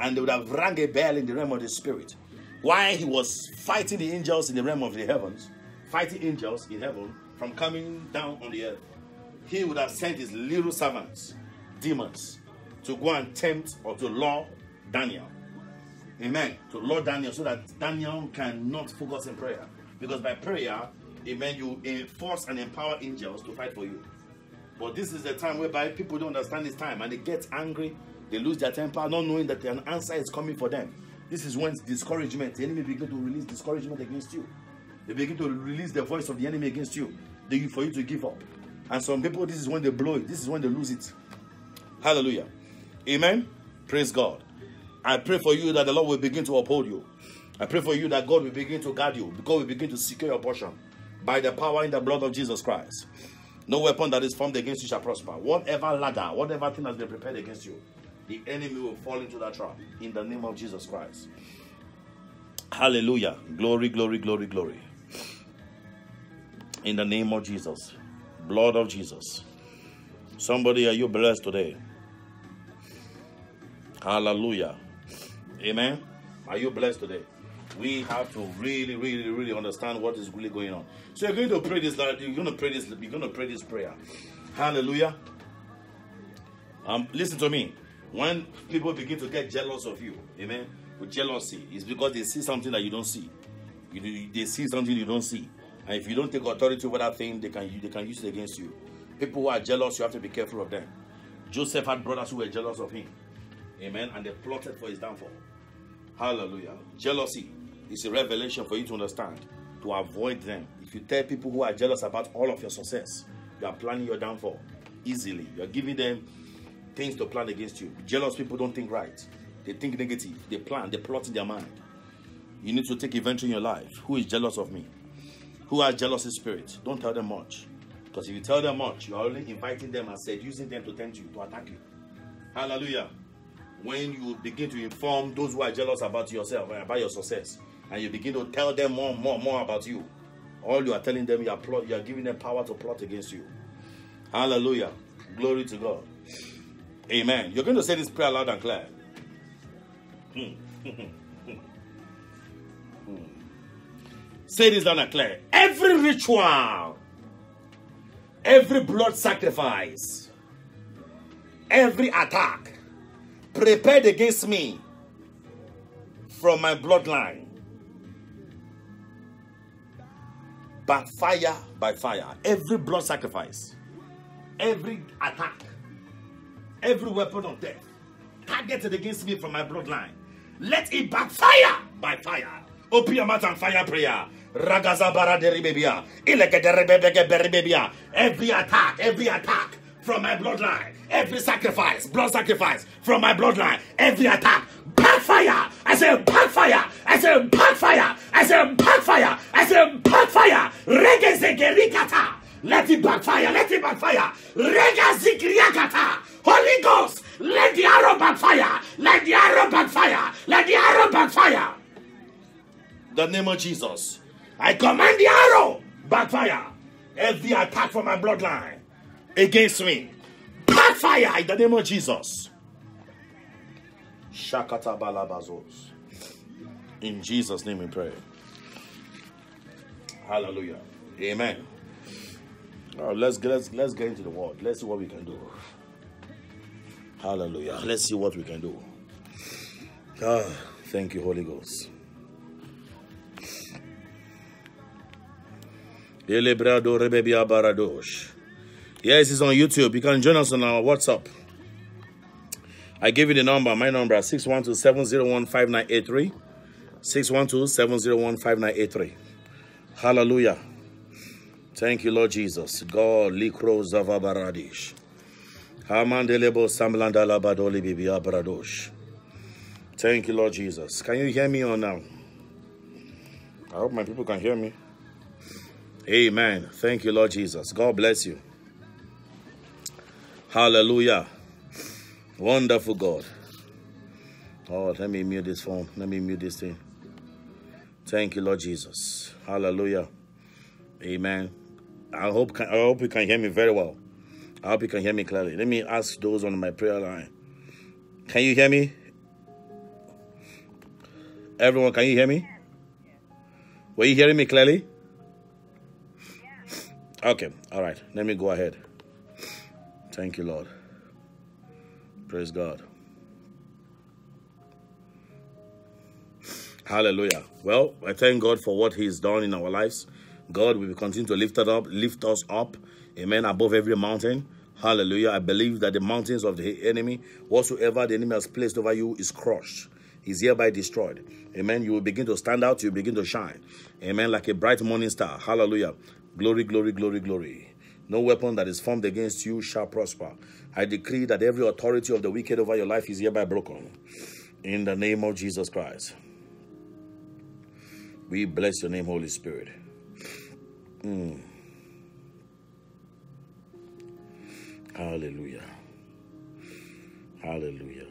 and they would have rang a bell in the realm of the spirit. While he was fighting the angels in the realm of the heavens, fighting angels in heaven from coming down on the earth, he would have sent his little servants, demons, to go and tempt or to lure Daniel. Amen. To lure Daniel so that Daniel cannot focus in prayer. Because by prayer, amen, you enforce and empower angels to fight for you. But this is the time whereby people don't understand this time, and they get angry, they lose their temper, not knowing that an answer is coming for them. This is when discouragement, the enemy begins to release discouragement against you. They begin to release the voice of the enemy against you, they, for you to give up. And some people, this is when they blow it. This is when they lose it. Hallelujah. Amen. Praise God. I pray for you that the Lord will begin to uphold you. I pray for you that God will begin to guard you, because we begin to secure your portion by the power in the blood of Jesus Christ. No weapon that is formed against you shall prosper. Whatever ladder, whatever thing has been prepared against you, the enemy will fall into that trap in the name of Jesus Christ. Hallelujah. Glory, glory, glory, glory. In the name of Jesus. Blood of Jesus. Somebody, are you blessed today? Hallelujah. Amen. Are you blessed today? We have to really, really, really understand what is really going on. So you're going to pray this, you're going to pray this, you're going to pray this prayer. Hallelujah. Um, listen to me. When people begin to get jealous of you, amen, with jealousy, it's because they see something that you don't see. You, they see something you don't see. And if you don't take authority over that thing, they can, they can use it against you. People who are jealous, you have to be careful of them. Joseph had brothers who were jealous of him. Amen. And they plotted for his downfall. Hallelujah. Jealousy is a revelation for you to understand, to avoid them. If you tell people who are jealous about all of your success, you are planning your downfall easily. You are giving them things to plan against you. Jealous people don't think right. They think negative. They plan. They plot in their mind. you need to take inventory in your life. Who is jealous of me? Who has jealousy spirit? Don't tell them much. Because if you tell them much, you are only inviting them and seducing them to tempt you, to attack you. Hallelujah. When you begin to inform those who are jealous about yourself, about your success, and you begin to tell them more, more, more about you, all you are telling them, you are, plot, you are giving them power to plot against you. Hallelujah. Glory to God. Amen. You're going to say this prayer loud and clear. Say this loud and clear. Every ritual, every blood sacrifice, every attack prepared against me from my bloodline, backfire by fire. Every blood sacrifice, every attack, every weapon of death targeted against me from my bloodline, let it backfire by fire. Open your mouth and fire prayer. Every attack, every attack from my bloodline, every sacrifice, blood sacrifice from my bloodline, every attack, backfire. I said backfire. I said backfire. I said backfire. I said backfire. Regezegerikata. Let it backfire. Let it backfire. Regazikriakata. Holy Ghost, let the arrow backfire. Let the arrow backfire. Let the arrow backfire. The name of Jesus, I command the arrow backfire. Every attack from my bloodline against me, backfire in the name of Jesus. Shakata balabazos. In Jesus' name we pray. Hallelujah. Amen. All right, let's, let's, let's get into the word. Let's see what we can do. Hallelujah. Let's see what we can do. Ah, thank you, Holy Ghost. Yes, it's on YouTube. You can join us on our WhatsApp. I gave you the number. My number is six one two, seven zero one, five nine eight three. six one two, seven zero one, five nine eight three. Hallelujah. Thank you, Lord Jesus. God, Likro Zavabaradish. Thank you, Lord Jesus. Can you hear me or now? I hope my people can hear me. Amen. Thank you, Lord Jesus. God bless you. Hallelujah. Wonderful God. Oh, let me mute this phone. Let me mute this thing. Thank you, Lord Jesus. Hallelujah. Amen. I hope, I hope you can hear me very well. I hope you can hear me clearly. Let me ask those on my prayer line. Can you hear me? Everyone, can you hear me? Were you hearing me clearly? Okay. All right. Let me go ahead. Thank you, Lord. Praise God. Hallelujah. Well, I thank God for what he's done in our lives. God will continue to lift it up, lift us up. Amen. Above every mountain. Hallelujah. I believe that the mountains of the enemy, whatsoever the enemy has placed over you, is crushed. Is hereby destroyed. Amen. You will begin to stand out. You begin to shine. Amen. Like a bright morning star. Hallelujah. Glory, glory, glory, glory. No weapon that is formed against you shall prosper. I decree that every authority of the wicked over your life is hereby broken. In the name of Jesus Christ. We bless your name, Holy Spirit. Mm. Hallelujah. Hallelujah.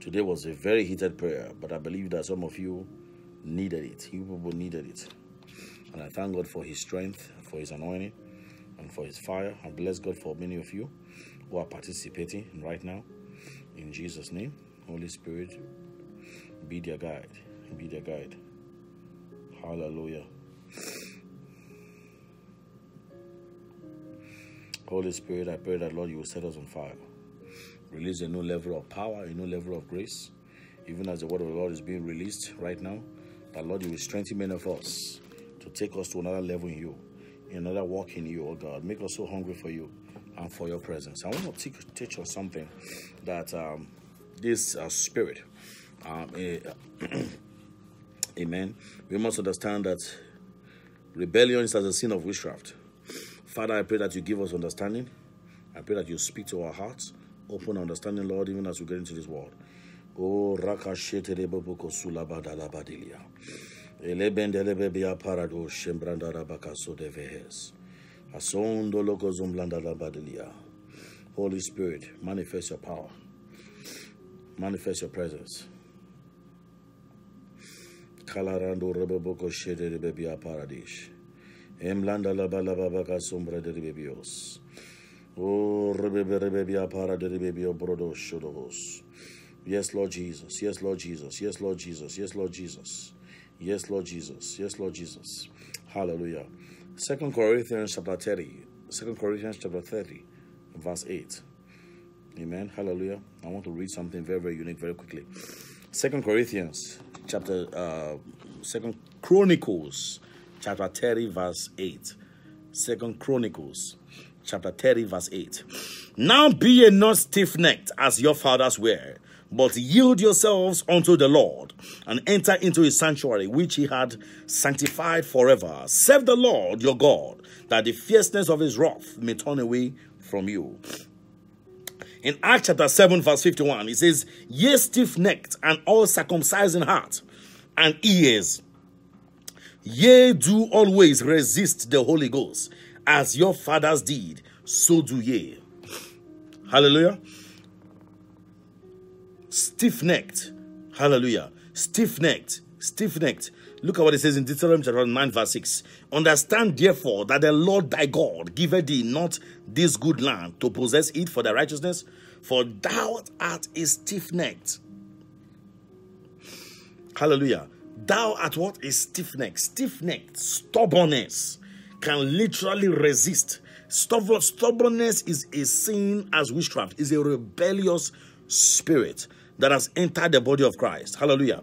Today was a very heated prayer, but I believe that some of you needed it. You people needed it. And I thank God for his strength, for his anointing, and for his fire. I bless God for many of you who are participating right now. In Jesus' name, Holy Spirit, be their guide. Be their guide. Hallelujah. Holy Spirit, I pray that, Lord, you will set us on fire. Release a new level of power, a new level of grace. Even as the word of the Lord is being released right now, that, Lord, you will strengthen many of us to take us to another level in you, another walk in you, oh God. Make us so hungry for you and for your presence. I want to teach us something that um, this uh, spirit, um, uh, amen, we must understand that rebellion is as a sin of witchcraft. Father, I pray that you give us understanding. I pray that you speak to our hearts. Open understanding, Lord, even as we get into this world. O rakashete reboko sulabada la badilia. Elebendelebebia parado shembranda rabakaso de vehes. Asondo loko zumblanda la badilia. Holy Spirit, manifest your power. Manifest your presence. Kalarando reboko shete rebebia paradish. Emlanda la balabaka sombra de rebebios. O rebebia para de rebebio brodo shodos. Yes, Lord Jesus. Yes, Lord Jesus. Yes, Lord Jesus. Yes, Lord Jesus. Yes, Lord Jesus. Yes, Lord Jesus. Hallelujah. Second Corinthians chapter thirty. Second Corinthians chapter thirty, verse eight. Amen. Hallelujah. I want to read something very, very unique, very quickly. Second Corinthians chapter, uh, Second Chronicles chapter thirty, verse eight. Second Chronicles chapter thirty, verse eight. Now be ye not stiff-necked as your fathers were, but yield yourselves unto the Lord, and enter into his sanctuary, which he had sanctified forever. Serve the Lord your God, that the fierceness of his wrath may turn away from you. In Acts chapter seven, verse fifty-one, it says, Ye stiff-necked and all circumcised in heart and ears, ye do always resist the Holy Ghost, as your fathers did, so do ye. Hallelujah. Stiff-necked. Hallelujah. Stiff-necked. Stiff-necked. Look at what it says in Deuteronomy chapter nine, verse six. Understand, therefore, that the Lord thy God giveth thee not this good land to possess it for thy righteousness, for thou art a stiff-necked. Hallelujah. Thou art what? A stiff-necked. Stiff-necked. Stubbornness can literally resist. Stubborn, stubbornness is a sin as witchcraft. It's a rebellious spirit that has entered the body of Christ. Hallelujah.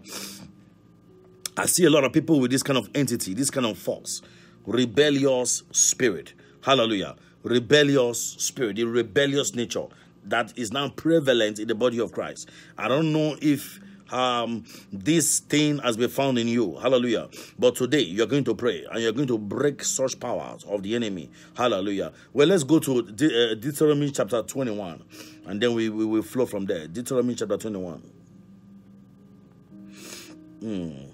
I see a lot of people with this kind of entity, this kind of force. Rebellious spirit. Hallelujah. Rebellious spirit. The rebellious nature that is now prevalent in the body of Christ. I don't know if Um, this thing has been found in you. Hallelujah. But today, you're going to pray and you're going to break such powers of the enemy. Hallelujah. Well, let's go to De uh, Deuteronomy chapter twenty-one and then we, we will flow from there. Deuteronomy chapter twenty-one. Mm.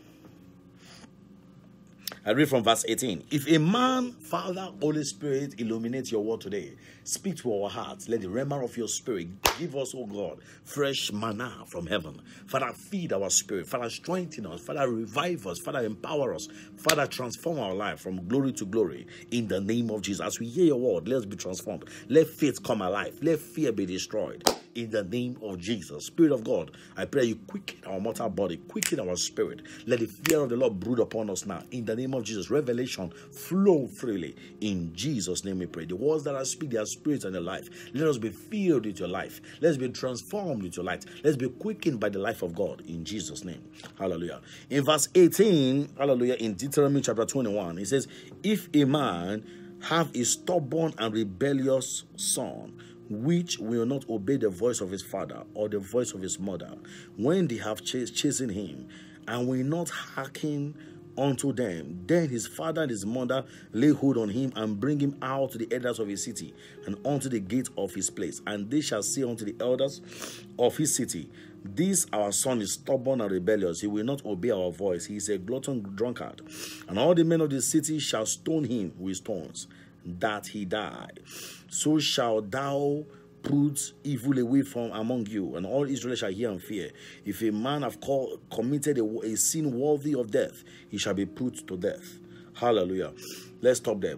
I read from verse eighteen. If a man, Father, Holy Spirit, illuminate your word today, speak to our hearts. Let the rhema of your spirit give us, oh God, fresh manna from heaven. Father, feed our spirit. Father, strengthen us. Father, revive us. Father, empower us. Father, transform our life from glory to glory. In the name of Jesus, as we hear your word, let's be transformed. Let faith come alive. Let fear be destroyed. In the name of Jesus, Spirit of God, I pray you quicken our mortal body, quicken our spirit. Let the fear of the Lord brood upon us now. In the name of Jesus, revelation flow freely. In Jesus' name we pray. The words that I speak, they are spirits and their life. Let us be filled with your life. Let's be transformed with your light. Let's be quickened by the life of God. In Jesus' name. Hallelujah. In verse eighteen, hallelujah, in Deuteronomy chapter twenty-one, it says, If a man have a stubborn and rebellious son, which will not obey the voice of his father or the voice of his mother, when they have chas chasing him, and will not hearken unto them, then his father and his mother lay hold on him, and bring him out to the elders of his city, and unto the gate of his place. And they shall say unto the elders of his city, This our son is stubborn and rebellious. He will not obey our voice. He is a glutton drunkard. And all the men of the city shall stone him with stones, that he die. So shall thou put evil away from among you, and all Israel shall hear and fear. If a man have call, committed a, a sin worthy of death, he shall be put to death. Hallelujah. Let's stop there.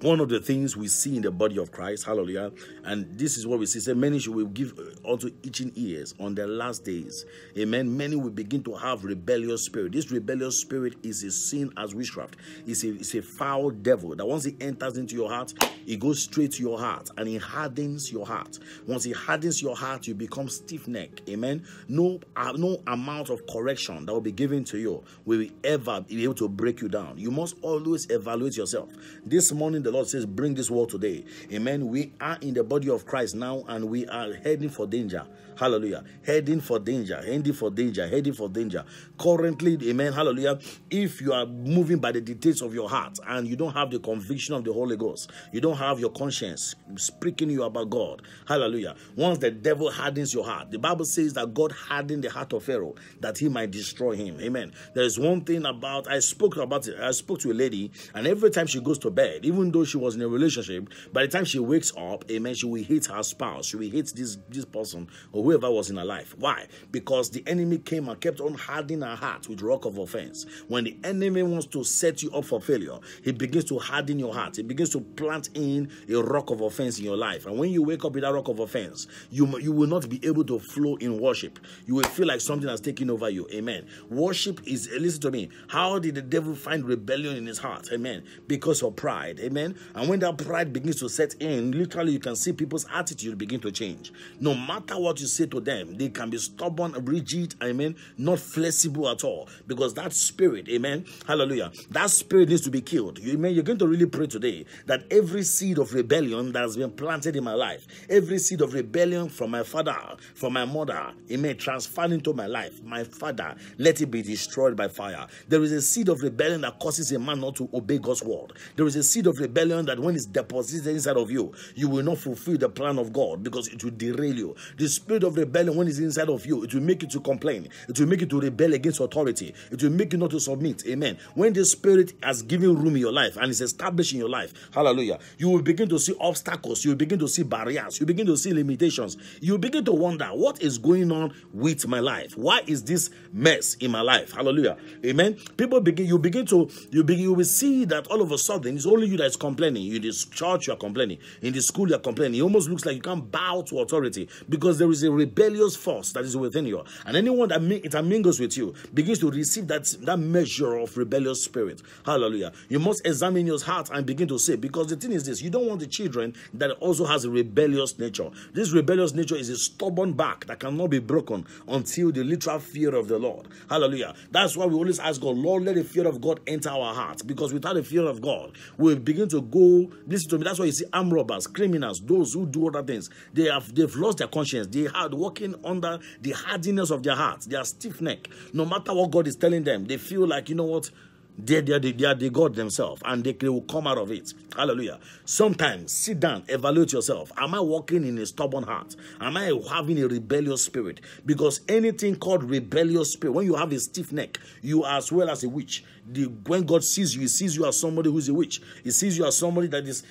One of the things we see in the body of Christ, hallelujah, and this is what we see, say, many will give unto itching ears on their last days. Amen. Many will begin to have rebellious spirit. This rebellious spirit is a sin as witchcraft. It's a, it's a foul devil that once he enters into your heart, it goes straight to your heart and it hardens your heart. Once it hardens your heart, you become stiff-necked. Amen. No, uh, no amount of correction that will be given to you will ever be able to break you down. You must always evaluate yourself. This morning, the the Lord says, bring this word today. Amen. We are in the body of Christ now, and we are heading for danger. Hallelujah. Heading for danger. Heading for danger. Heading for danger. Currently, amen. Hallelujah. If you are moving by the dictates of your heart and you don't have the conviction of the Holy Ghost, you don't have your conscience speaking you about God. Hallelujah. Once the devil hardens your heart, the Bible says that God hardened the heart of Pharaoh that he might destroy him. Amen. There is one thing about, I spoke about it. I spoke to a lady, and every time she goes to bed, even though she was in a relationship, by the time she wakes up, amen, she will hate her spouse. She will hate this, this person or whoever was in her life. Why? Because the enemy came and kept on hardening her heart with rock of offense. When the enemy wants to set you up for failure, he begins to harden your heart. He begins to plant in a rock of offense in your life. And when you wake up with that rock of offense, you, you will not be able to flow in worship. You will feel like something has taken over you. Amen. Worship is, listen to me, how did the devil find rebellion in his heart? Amen. Because of pride. Amen. And when that pride begins to set in, literally you can see people's attitude begin to change. No matter what you say to them, they can be stubborn, rigid, amen, not flexible at all. Because that spirit, amen, hallelujah, that spirit needs to be killed. You, amen, you're going to really pray today that every seed of rebellion that has been planted in my life, every seed of rebellion from my father, from my mother, amen, transferred into my life, my father, let it be destroyed by fire. There is a seed of rebellion that causes a man not to obey God's word. There is a seed of rebellion that when it's deposited inside of you, you will not fulfill the plan of God because it will derail you. The spirit of rebellion, when it's inside of you, it will make you to complain. It will make you to rebel against authority. It will make you not to submit. Amen. When the spirit has given room in your life and is established in your life, hallelujah, you will begin to see obstacles. You will begin to see barriers. You begin to see limitations. You begin to wonder, what is going on with my life? Why is this mess in my life? Hallelujah. Amen. People begin, you begin to, you begin, you will see that all of a sudden it's only you that's complaining. You, in this church, you are complaining. In the school, you are complaining. It almost looks like you can't bow to authority because there is a rebellious force that is within you. And anyone that intermingles with you begins to receive that, that measure of rebellious spirit. Hallelujah. You must examine your heart and begin to say, because the thing is this, you don't want the children that also has a rebellious nature. This rebellious nature is a stubborn back that cannot be broken until the literal fear of the Lord. Hallelujah. That's why we always ask God, Lord, let the fear of God enter our hearts, because without the fear of God, we begin to go, listen to me, that's why you see armed robbers, criminals, those who do other things, they have, they've lost their conscience. They are walking under the hardness of their hearts. They are stiff neck. No matter what God is telling them, they feel like, you know what, They, they, they, they are the God themselves, and they, they will come out of it. Hallelujah. Sometimes sit down, evaluate yourself. Am I walking in a stubborn heart? Am I having a rebellious spirit? Because anything called rebellious spirit, when you have a stiff neck, you are as well as a witch. The, when God sees you, he sees you as somebody who is a witch. He sees you as somebody that is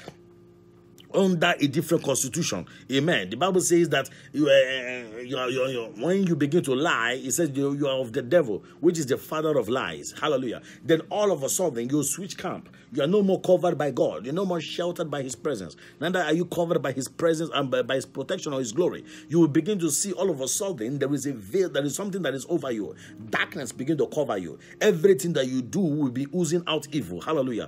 under a different constitution. Amen. The Bible says that you, uh, you, are, you, are, you are, when you begin to lie, it says you, you are of the devil, which is the father of lies. Hallelujah. Then all of a sudden, you switch camp. You are no more covered by God. You are no more sheltered by his presence. Neither are you covered by his presence and by, by his protection or his glory. You will begin to see all of a sudden, there is a veil, there is something that is over you. Darkness begin to cover you. Everything that you do will be oozing out evil. Hallelujah.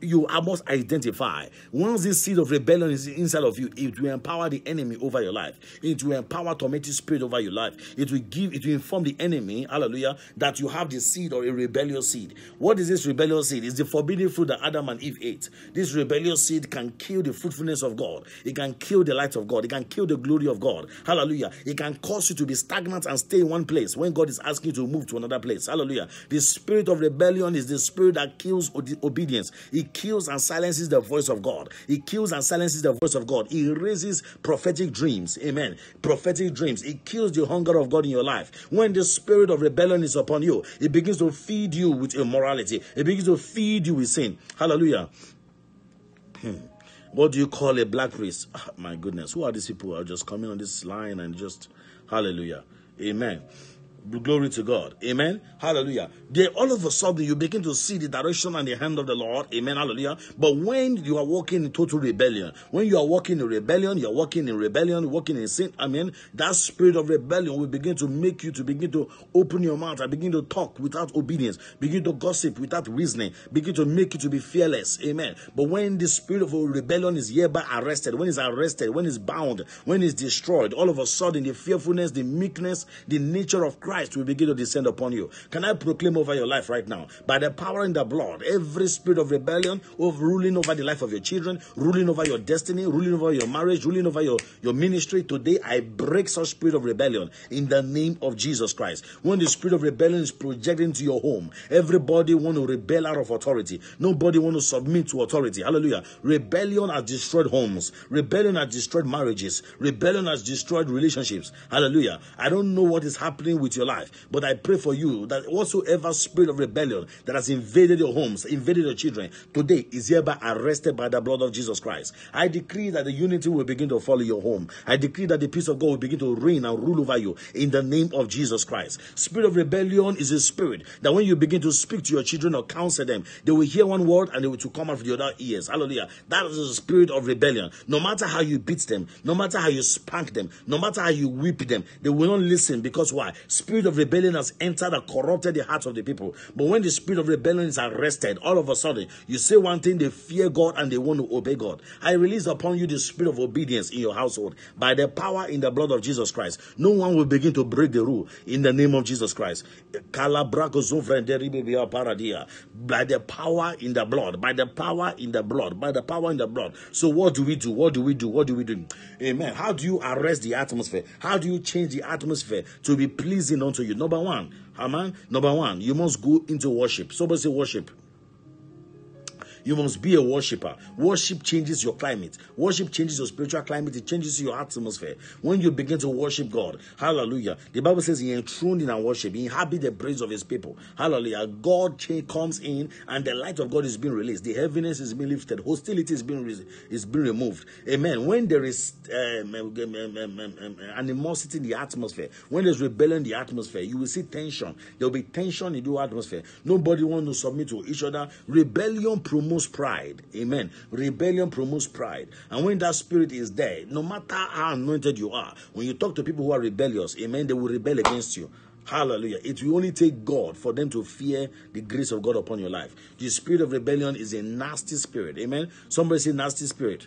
You must identify. Once this seed of rebellion is inside of you, it will empower the enemy over your life. It will empower tormented spirit over your life. It will give, it will inform the enemy, hallelujah, that you have the seed or a rebellious seed. What is this rebellious seed? It's the forbidden fruit that Adam and Eve ate. This rebellious seed can kill the fruitfulness of God. It can kill the light of God. It can kill the glory of God. Hallelujah. It can cause you to be stagnant and stay in one place when God is asking you to move to another place. Hallelujah. The spirit of rebellion is the spirit that kills obedience. It kills and silences the voice of God. It kills and silences is the voice of God. It raises prophetic dreams. Amen. Prophetic dreams. It kills the hunger of God in your life. When the spirit of rebellion is upon you, it begins to feed you with immorality. It begins to feed you with sin. Hallelujah. Hmm. What do you call a black priest? Oh, my goodness. Who are these people who are just coming on this line and just, hallelujah. Amen. Glory to God. Amen. Hallelujah. Then all of a sudden you begin to see the direction and the hand of the Lord. Amen. Hallelujah. But when you are walking in total rebellion, when you are walking in rebellion, you are walking in rebellion, walking in sin. Amen. That spirit of rebellion will begin to make you to begin to open your mouth and begin to talk without obedience, begin to gossip without reasoning, begin to make you to be fearless. Amen. But when the spirit of rebellion is hereby arrested, when it's arrested, when it's bound, when it's destroyed, all of a sudden the fearfulness, the meekness, the nature of Christ Christ will begin to descend upon you. Can I proclaim over your life right now? By the power in the blood, every spirit of rebellion, of ruling over the life of your children, ruling over your destiny, ruling over your marriage, ruling over your, your ministry, today I break such spirit of rebellion in the name of Jesus Christ. When the spirit of rebellion is projected into your home, everybody want to rebel out of authority. Nobody want to submit to authority. Hallelujah. Rebellion has destroyed homes. Rebellion has destroyed marriages. Rebellion has destroyed relationships. Hallelujah. I don't know what is happening with your life, but I pray for you that whatsoever spirit of rebellion that has invaded your homes, invaded your children, today is hereby arrested by the blood of Jesus Christ. I decree that the unity will begin to follow your home. I decree that the peace of God will begin to reign and rule over you in the name of Jesus Christ. Spirit of rebellion is a spirit that when you begin to speak to your children or counsel them, they will hear one word and they will come out of the other ears. Hallelujah. That is the spirit of rebellion. No matter how you beat them, no matter how you spank them, no matter how you whip them, they will not listen. Because why? Spirit of rebellion has entered and corrupted the hearts of the people. But when the spirit of rebellion is arrested, all of a sudden, you say one thing, they fear God and they want to obey God. I release upon you the spirit of obedience in your household by the power in the blood of Jesus Christ. No one will begin to break the rule in the name of Jesus Christ. By the power in the blood, by the power in the blood, by the power in the blood. So what do we do? What do we do? What do we do? Amen. How do you arrest the atmosphere? How do you change the atmosphere to be pleasing unto you? Number one, amen. Number one, you must go into worship. Somebody say worship. You must be a worshiper. Worship changes your climate. Worship changes your spiritual climate. It changes your atmosphere. When you begin to worship God, hallelujah. The Bible says he enthroned in our worship. He inhabits the praise of his people. Hallelujah. God comes in and the light of God is being released. The heaviness is being lifted. Hostility is being, is being removed. Amen. When there is um, animosity in the atmosphere, when there's rebellion in the atmosphere, you will see tension. There will be tension in the atmosphere. Nobody wants to submit to each other. Rebellion promotes pride. Amen. Rebellion promotes pride. And when that spirit is there, no matter how anointed you are, when you talk to people who are rebellious, amen, they will rebel against you. Hallelujah. It will only take God for them to fear the grace of God upon your life. The spirit of rebellion is a nasty spirit. Amen. Somebody say nasty spirit.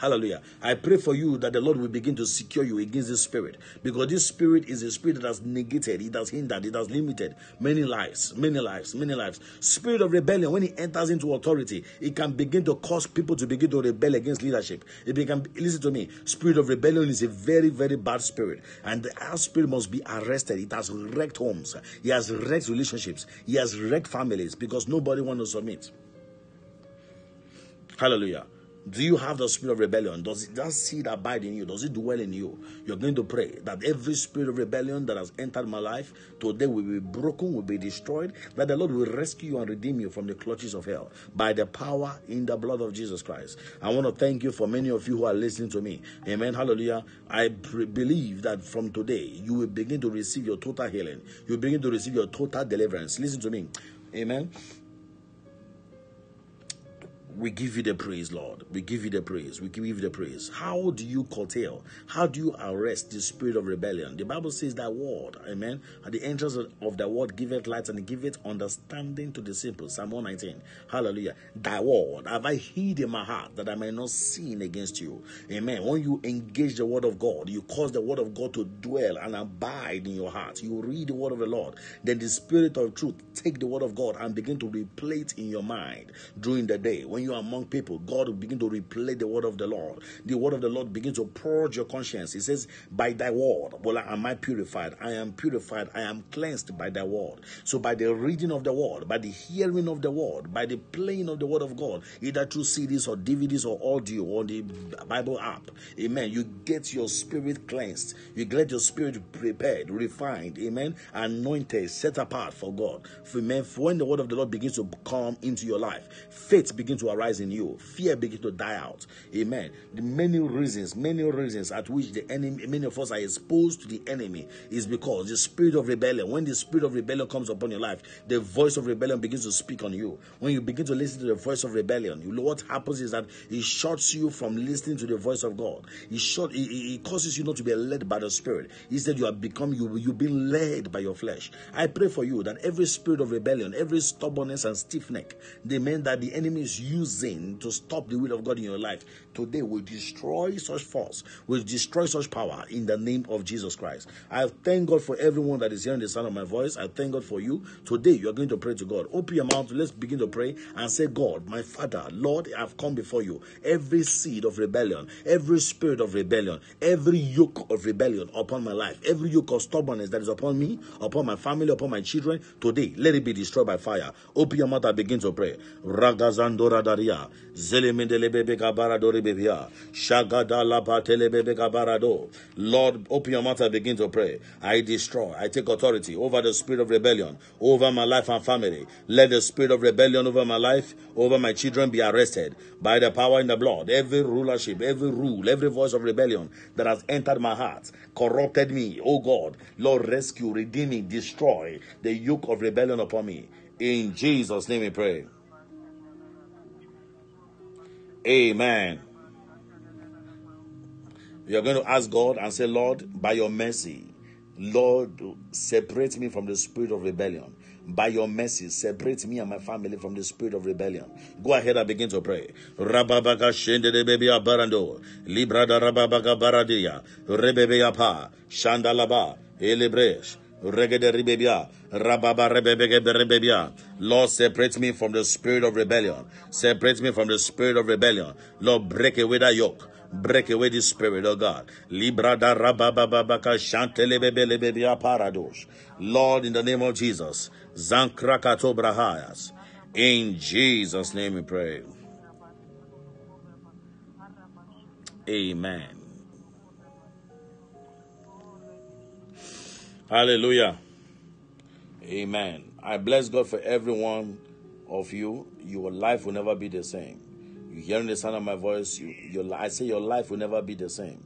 Hallelujah. I pray for you that the Lord will begin to secure you against this spirit, because this spirit is a spirit that has negated, it has hindered, it has limited many lives, many lives, many lives. Spirit of rebellion, when it enters into authority, it can begin to cause people to begin to rebel against leadership. It become, listen to me, spirit of rebellion is a very, very bad spirit, and our spirit must be arrested. It has wrecked homes, it has wrecked relationships, it has wrecked families, because nobody wants to submit. Hallelujah. Do you have the spirit of rebellion? Does it, that seed abide in you? Does it dwell in you? You're going to pray that every spirit of rebellion that has entered my life today will be broken, will be destroyed, that the Lord will rescue you and redeem you from the clutches of hell by the power in the blood of Jesus Christ. I want to thank you for many of you who are listening to me. Amen. Hallelujah. I believe that from today, you will begin to receive your total healing. You'll begin to receive your total deliverance. Listen to me. Amen. We give you the praise, Lord. We give you the praise. We give you the praise. How do you curtail? How do you arrest the spirit of rebellion? The Bible says that word, amen. At the entrance of the word, give it light and give it understanding to the simple. Psalm one nineteen. Hallelujah. Thy word have I hid in my heart that I may not sin against you. Amen. When you engage the word of God, you cause the word of God to dwell and abide in your heart. You read the word of the Lord. Then the spirit of truth take the word of God and begin to replay it in your mind during the day. When you among people, God will begin to replay the word of the Lord. The word of the Lord begins to purge your conscience. He says, by thy word, well, am I purified? I am purified. I am cleansed by thy word. So by the reading of the word, by the hearing of the word, by the playing of the word of God, either through C Ds or D V Ds or audio or the Bible app, amen, you get your spirit cleansed. You get your spirit prepared, refined, amen, anointed, set apart for God. For when the word of the Lord begins to come into your life, faith begins to rise in you, fear begin to die out. Amen. The many reasons, many reasons at which the enemy, many of us are exposed to the enemy, is because the spirit of rebellion. When the spirit of rebellion comes upon your life, the voice of rebellion begins to speak on you. When you begin to listen to the voice of rebellion, you know what happens is that it shuts you from listening to the voice of God. It short, it, it causes you not to be led by the spirit. Instead, you have become you, you've been led by your flesh. I pray for you that every spirit of rebellion, every stubbornness and stiff neck, the men that the enemy is using using to stop the will of God in your life today will destroy such force, will destroy such power in the name of Jesus Christ. I thank God for everyone that is hearing the sound of my voice. I thank God for you. Today, you are going to pray to God. Open your mouth. Let's begin to pray and say, God, my Father, Lord, I have come before you. Every seed of rebellion, every spirit of rebellion, every yoke of rebellion upon my life, every yoke of stubbornness that is upon me, upon my family, upon my children, today, let it be destroyed by fire. Open your mouth and begin to pray. Ragazandora daria, zelemendelebebe gabaradori bebia, shagadala batelebebe gabarado. Lord, open your mouth and begin to pray. I destroy, I take authority over the spirit of rebellion, over my life and family. Let the spirit of rebellion over my life, over my children be arrested by the power in the blood. Every rulership, every rule, every voice of rebellion that has entered my heart, corrupted me, oh God, Lord, rescue, redeem me, destroy the yoke of rebellion upon me. In Jesus' name we pray. Amen. You're going to ask God and say, Lord, by your mercy, Lord, separate me from the spirit of rebellion. By your mercy, separate me and my family from the spirit of rebellion. Go ahead and begin to pray. Rababaga shende de bebia barando. Librada rababaga baradia. Rebebea pa. Shandalaba. Elebresh. Regede rebebia. Rababa rebebege rebebia. Lord, separate me from the spirit of rebellion. Separate me from the spirit of rebellion. Lord, break away that yoke. Break away the spirit, oh God. Librada rabababaka shantelebebelebebia paradosh. Lord, in the name of Jesus. Zankrakato brahayas. In Jesus' name we pray. Amen. Hallelujah. Amen. I bless God for every one of you. Your life will never be the same. You hearing the sound of my voice, you, your, I say your life will never be the same.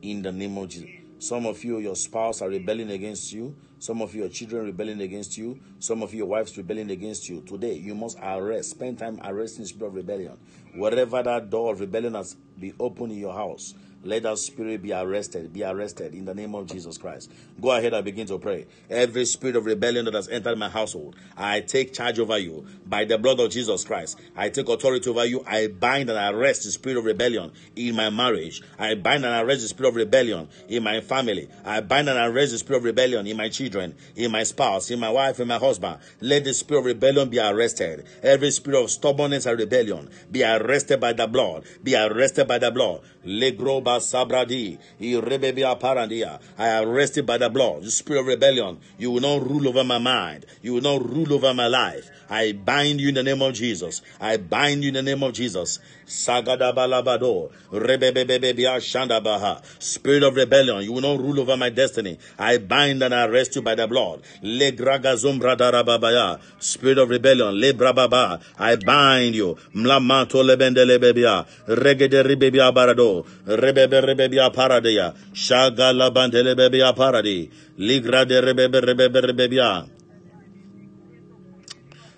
In the name of Jesus. Some of you, your spouse are rebelling against you. Some of your children rebelling against you. Some of your wives rebelling against you. Today, you must arrest. Spend time arresting the spirit of rebellion. Wherever that door of rebellion has been opened in your house, let that spirit be arrested, be arrested in the name of Jesus Christ. Go ahead and begin to pray. Every spirit of rebellion that has entered my household, I take charge over you by the blood of Jesus Christ. I take authority over you. I bind and arrest the spirit of rebellion in my marriage. I bind and arrest the spirit of rebellion in my family. I bind and arrest the spirit of rebellion in my children, in my spouse, in my wife, in my husband. Let the spirit of rebellion be arrested. Every spirit of stubbornness and rebellion be arrested by the blood. Be arrested by the blood. Legro Sabradi, Irebebia Parandia. I arrested by the blood, the spirit of rebellion. You will not rule over my mind. You will not rule over my life. I bind you in the name of Jesus. I bind you in the name of Jesus. Sagadabalabado, Rebebebebia Shandabaha. Spirit of rebellion, you will not rule over my destiny. I bind and arrest you by the blood. Legragazumbradababaya. Spirit of rebellion, Lebrababa. I bind you. Mlamato lebendelebebia. Regederibebia barado. Rebebe rebebia paradea, shagala bandelebebia parade, ligra de rebebe rebebe rebebia,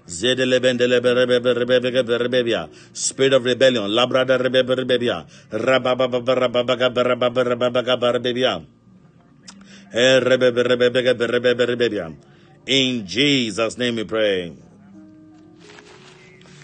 zedelebelebe rebebe rebebe rebebia, spirit of rebellion, labrada rebebe rebebia, rabababaga rababaga rababaga rebebia, rebebe rebebe rebebe rebebia. In Jesus' name we pray.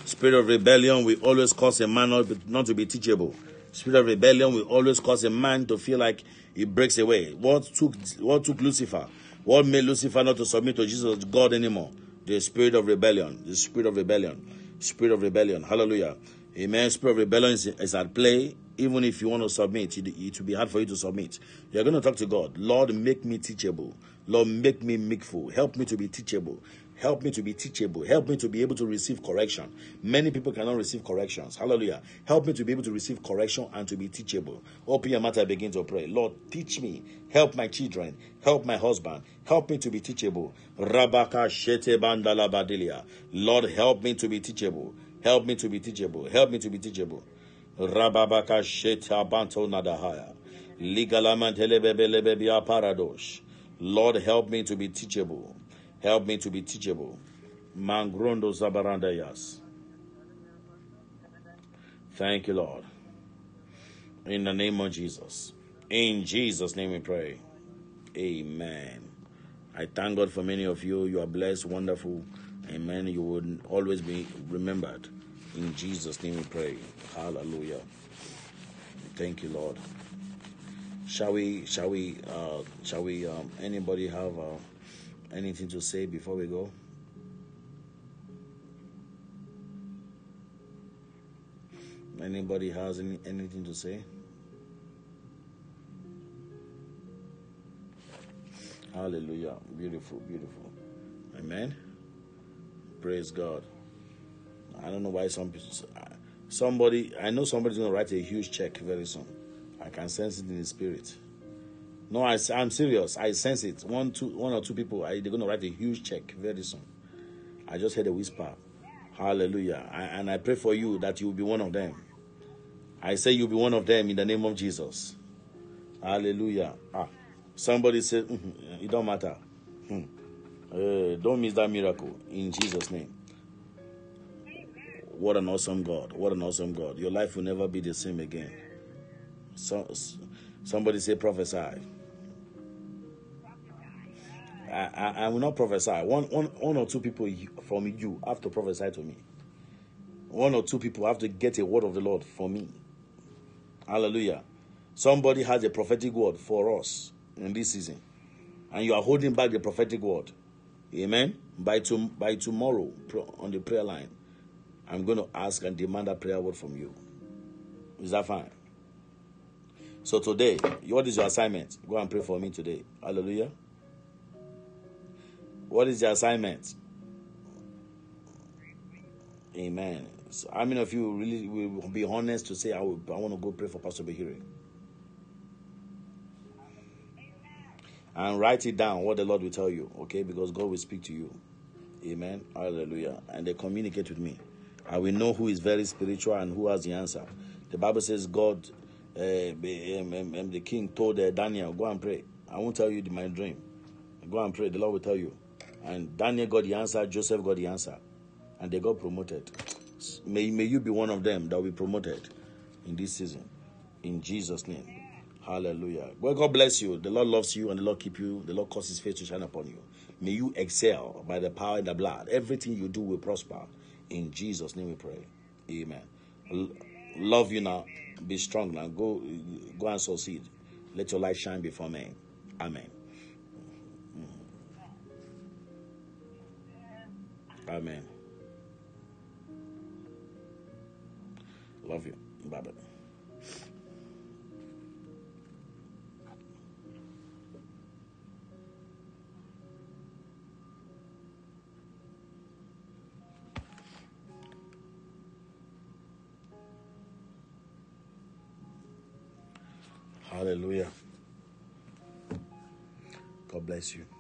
Spirit of rebellion will always cause a man not to be teachable. Spirit of rebellion will always cause a man to feel like he breaks away. What took what took Lucifer? What made Lucifer not to submit to Jesus, God, anymore? The spirit of rebellion. The spirit of rebellion. Spirit of rebellion. Hallelujah. Amen. Spirit of rebellion is, is at play. Even if you want to submit, it, it will be hard for you to submit. You're going to talk to God. Lord, make me teachable. Lord, make me meekful. Help me to be teachable. Help me to be teachable. Help me to be able to receive correction. Many people cannot receive corrections. Hallelujah. Help me to be able to receive correction and to be teachable. Open your mouth and begin to pray. Lord, teach me. Help my children. Help my husband. Help me to be teachable. Rabaka shete bandala badilia. Lord, help me to be teachable. Help me to be teachable. Help me to be teachable. Rababaka shete abanto nadahaya. Ligalamantelebebelebebia paradosh. Lord, help me to be teachable. Help me to be teachable. Mangrondo Zabarandayas. Thank you, Lord. In the name of Jesus. In Jesus' name we pray. Amen. I thank God for many of you. You are blessed, wonderful. Amen. You will always be remembered. In Jesus' name we pray. Hallelujah. Thank you, Lord. Shall we, shall we, uh, shall we, um, anybody have uh, anything to say before we go? Anybody has any, anything to say? Hallelujah. Beautiful, beautiful. Amen. Praise God. I don't know why some people, somebody, I know somebody's going to write a huge check very soon. I can sense it in the spirit. No, I, I'm serious. I sense it. One, two, one or two people, I, they're going to write a huge check very soon. I just heard a whisper. Hallelujah. I, and I pray for you that you'll be one of them. I say you'll be one of them in the name of Jesus. Hallelujah. Ah, somebody said, mm-hmm, it don't matter. Hmm. Uh, don't miss that miracle in Jesus' name. What an awesome God. What an awesome God. Your life will never be the same again. So, somebody say prophesy. prophesy. I, I, I will not prophesy. One, one, one or two people from you have to prophesy to me. One or two people have to get a word of the Lord for me. Hallelujah. Somebody has a prophetic word for us in this season. And you are holding back the prophetic word. Amen. By, to, by tomorrow on the prayer line, I'm going to ask and demand a prayer word from you. Is that fine? So today, what is your assignment? Go and pray for me today. Hallelujah. What is your assignment? Amen. So how many of you really will be honest to say, I, will, I want to go pray for Pastor Behire? And write it down, what the Lord will tell you. Okay? Because God will speak to you. Amen. Hallelujah. And they communicate with me. I will know who is very spiritual and who has the answer. The Bible says God, uh, the king told uh, Daniel, go and pray. I won't tell you my dream. Go and pray. The Lord will tell you. And Daniel got the answer. Joseph got the answer. And they got promoted. May, may you be one of them that will be promoted in this season. In Jesus' name. Hallelujah. Well, God bless you. The Lord loves you and the Lord keep you. The Lord causes his face to shine upon you. May you excel by the power and the blood. Everything you do will prosper. In Jesus' name we pray. Amen. L love you now. Be strong now. Go, go and succeed. Let your light shine before men. Amen. Mm-hmm. Amen. Love you. Bye-bye. Hallelujah. God bless you.